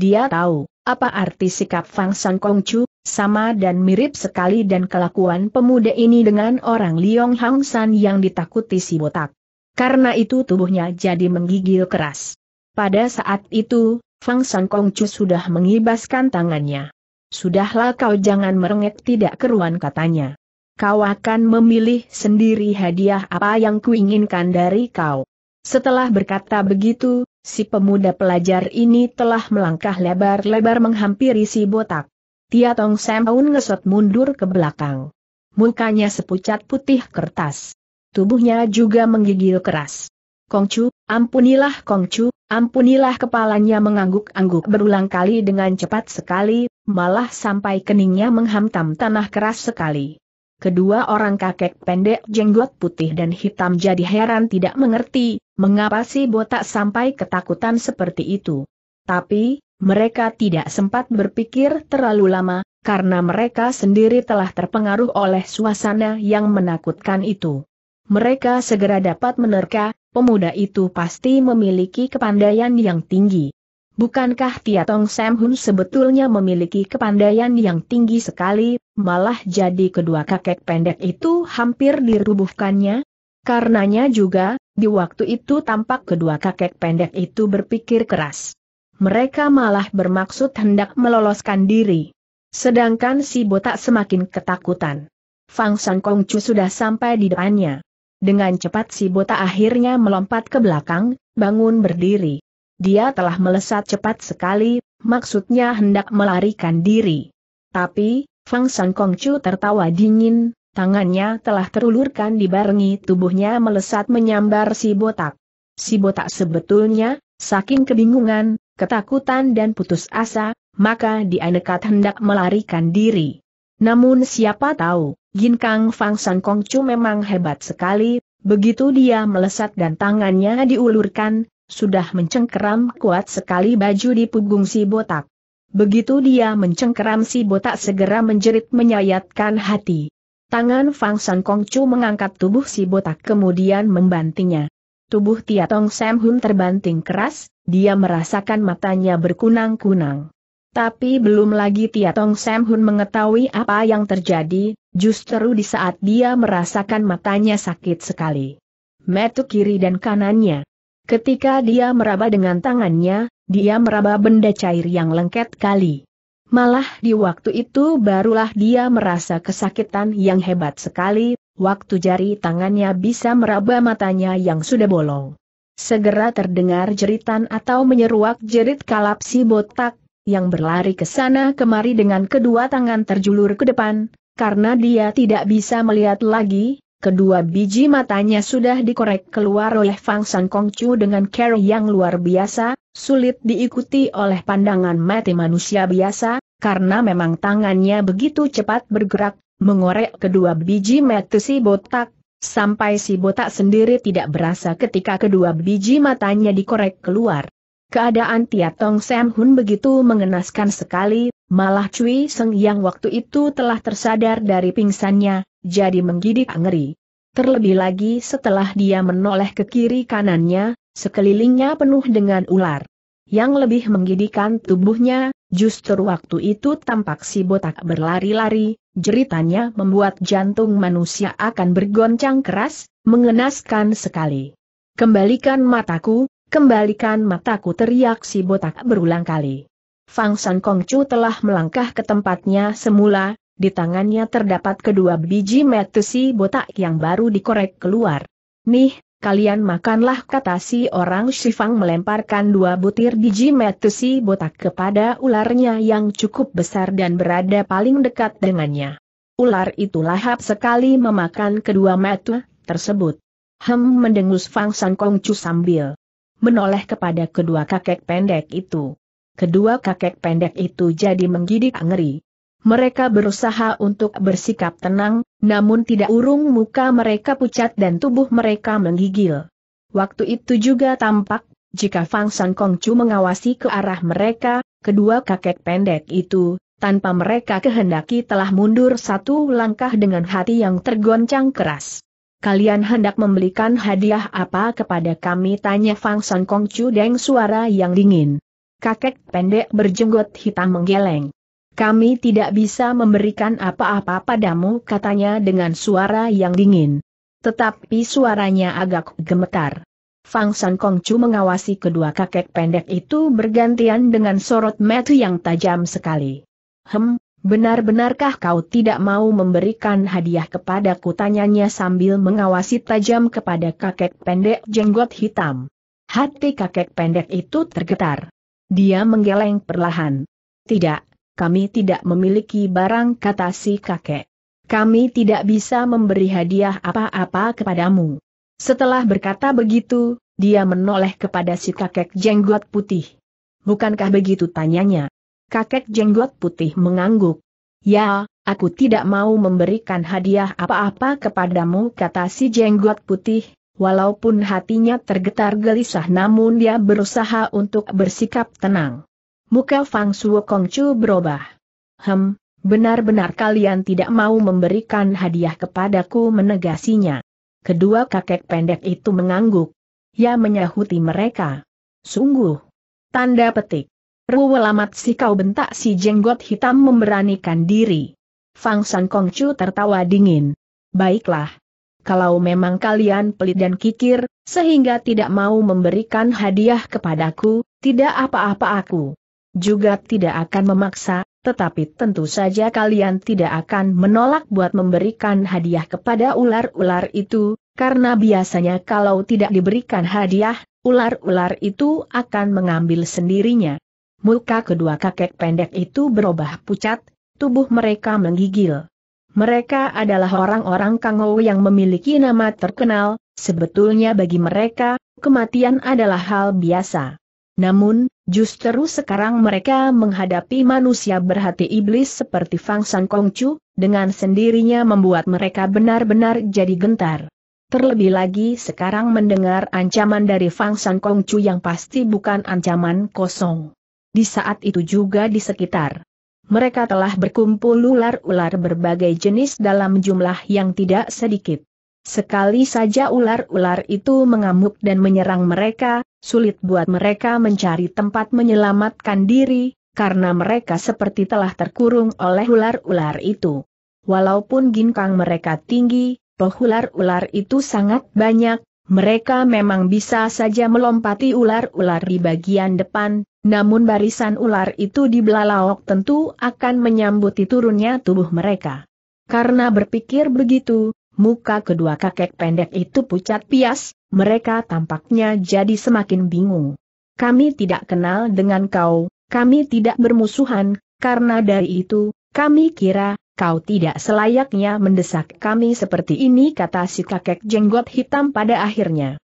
Dia tahu apa arti sikap Fang San Kongcu, sama dan mirip sekali dan kelakuan pemuda ini dengan orang Liong Hang San yang ditakuti si botak. Karena itu tubuhnya jadi menggigil keras. Pada saat itu, Fang San Kongcu sudah mengibaskan tangannya. "Sudahlah, kau jangan merengek tidak keruan," katanya. "Kau akan memilih sendiri hadiah apa yang kuinginkan dari kau." Setelah berkata begitu, si pemuda pelajar ini telah melangkah lebar-lebar menghampiri si botak. Tia Tong Sam Hun ngesot mundur ke belakang. Mukanya sepucat putih kertas. Tubuhnya juga menggigil keras. "Kongcu, ampunilah, Kongcu, ampunilah." Kepalanya mengangguk-angguk berulang kali dengan cepat sekali, malah sampai keningnya menghantam tanah keras sekali. Kedua orang kakek pendek jenggot putih dan hitam jadi heran tidak mengerti, Mengapa si botak sampai ketakutan seperti itu? Tapi, mereka tidak sempat berpikir terlalu lama, karena mereka sendiri telah terpengaruh oleh suasana yang menakutkan itu. Mereka segera dapat menerka, pemuda itu pasti memiliki kepandaian yang tinggi. Bukankah Tia Tong Sam Hun sebetulnya memiliki kepandaian yang tinggi sekali, malah jadi kedua kakek pendek itu hampir dirubuhkannya? Karenanya juga, di waktu itu tampak kedua kakek pendek itu berpikir keras. Mereka malah bermaksud hendak meloloskan diri. Sedangkan si botak semakin ketakutan. Fang San Kongcu sudah sampai di depannya. Dengan cepat si botak akhirnya melompat ke belakang, bangun berdiri. Dia telah melesat cepat sekali, maksudnya hendak melarikan diri. Tapi, Fang San Kongcu tertawa dingin, tangannya telah terulurkan dibarengi tubuhnya melesat menyambar si botak. Si botak sebetulnya, saking kebingungan, ketakutan dan putus asa, maka dia nekat hendak melarikan diri. Namun siapa tahu, ginkang Fang San Kongcu memang hebat sekali, begitu dia melesat dan tangannya diulurkan, sudah mencengkeram kuat sekali baju di punggung si botak. Begitu dia mencengkeram si botak segera menjerit menyayatkan hati. Tangan Fang San Kongcu mengangkat tubuh si botak kemudian membantingnya. Tubuh Tia Tong Sam Hun terbanting keras, dia merasakan matanya berkunang-kunang. Tapi belum lagi Tia Tong Sam Hun mengetahui apa yang terjadi, justru di saat dia merasakan matanya sakit sekali. Mata kiri dan kanannya. Ketika dia meraba dengan tangannya, dia meraba benda cair yang lengket kali. Malah di waktu itu barulah dia merasa kesakitan yang hebat sekali, waktu jari tangannya bisa meraba matanya yang sudah bolong. Segera terdengar jeritan atau menyeruak jerit kalap si botak, yang berlari ke sana kemari dengan kedua tangan terjulur ke depan, karena dia tidak bisa melihat lagi. Kedua biji matanya sudah dikorek keluar oleh Fang San Kongcu dengan cara yang luar biasa, sulit diikuti oleh pandangan mata manusia biasa, karena memang tangannya begitu cepat bergerak, mengorek kedua biji mata si botak, sampai si botak sendiri tidak berasa ketika kedua biji matanya dikorek keluar. Keadaan Tia Tong Sam Hun begitu mengenaskan sekali, malah Cui Seng yang waktu itu telah tersadar dari pingsannya, jadi menggidik ngeri. Terlebih lagi setelah dia menoleh ke kiri kanannya, sekelilingnya penuh dengan ular. Yang lebih menggidikkan tubuhnya, justru waktu itu tampak si botak berlari-lari, jeritannya membuat jantung manusia akan bergoncang keras, mengenaskan sekali. Kembalikan mataku teriak si botak berulang kali. Fang San Kongcu telah melangkah ke tempatnya semula. Di tangannya terdapat kedua biji mata si botak yang baru dikorek keluar. "Nih, kalian makanlah," kata si orang Shifang melemparkan dua butir biji mata si botak kepada ularnya yang cukup besar dan berada paling dekat dengannya. Ular itu lahap sekali memakan kedua mata tersebut. "Hem," mendengus Fang San Kongcu sambil menoleh kepada kedua kakek pendek itu. Kedua kakek pendek itu jadi menggidik ngeri. Mereka berusaha untuk bersikap tenang, namun tidak urung muka mereka pucat dan tubuh mereka menggigil. Waktu itu juga tampak, jika Fang San Kongcu mengawasi ke arah mereka, kedua kakek pendek itu, tanpa mereka kehendaki telah mundur satu langkah dengan hati yang tergoncang keras. "Kalian hendak membelikan hadiah apa kepada kami?" tanya Fang San Kongcu dengan suara yang dingin. Kakek pendek berjenggot hitam menggeleng. "Kami tidak bisa memberikan apa-apa padamu," katanya dengan suara yang dingin. Tetapi suaranya agak gemetar. Fang San Kongcu mengawasi kedua kakek pendek itu bergantian dengan sorot mata yang tajam sekali. "Hem, benar-benarkah kau tidak mau memberikan hadiah kepadaku?" tanyanya sambil mengawasi tajam kepada kakek pendek jenggot hitam. Hati kakek pendek itu tergetar. Dia menggeleng perlahan. "Tidak. Kami tidak memiliki barang," kata si kakek. "Kami tidak bisa memberi hadiah apa-apa kepadamu." Setelah berkata begitu, dia menoleh kepada si kakek jenggot putih. "Bukankah begitu?" tanyanya. Kakek jenggot putih mengangguk. "Ya, aku tidak mau memberikan hadiah apa-apa kepadamu," kata si jenggot putih, Walaupun hatinya tergetar gelisah, namun dia berusaha untuk bersikap tenang. Muka Fang San Kongcu berubah. Benar-benar kalian tidak mau memberikan hadiah kepadaku, menegasinya. Kedua kakek pendek itu mengangguk. Ya, menyahuti mereka. Sungguh. Tanda petik. Ruwelamat si kau, bentak si jenggot hitam memberanikan diri. Fang San Kongcu tertawa dingin. Baiklah. Kalau memang kalian pelit dan kikir, sehingga tidak mau memberikan hadiah kepadaku, tidak apa-apa, aku juga tidak akan memaksa, tetapi tentu saja kalian tidak akan menolak buat memberikan hadiah kepada ular-ular itu, karena biasanya kalau tidak diberikan hadiah, ular-ular itu akan mengambil sendirinya. Muka kedua kakek pendek itu berubah pucat, tubuh mereka menggigil. Mereka adalah orang-orang Kang Ho yang memiliki nama terkenal. Sebetulnya bagi mereka, kematian adalah hal biasa. Namun, justru sekarang mereka menghadapi manusia berhati iblis seperti Fang San Kongcu, dengan sendirinya membuat mereka benar-benar jadi gentar. Terlebih lagi sekarang mendengar ancaman dari Fang San Kongcu yang pasti bukan ancaman kosong. Di saat itu juga di sekitar mereka telah berkumpul ular-ular berbagai jenis dalam jumlah yang tidak sedikit. Sekali saja ular-ular itu mengamuk dan menyerang mereka, sulit buat mereka mencari tempat menyelamatkan diri, karena mereka seperti telah terkurung oleh ular-ular itu. Walaupun ginkang mereka tinggi, toh ular-ular itu sangat banyak, mereka memang bisa saja melompati ular-ular di bagian depan. Namun barisan ular itu dibelalawak tentu akan menyambuti turunnya tubuh mereka. Karena berpikir begitu, muka kedua kakek pendek itu pucat pias, mereka tampaknya jadi semakin bingung. Kami tidak kenal dengan kau, kami tidak bermusuhan, karena dari itu, kami kira kau tidak selayaknya mendesak kami seperti ini, kata si kakek jenggot hitam pada akhirnya.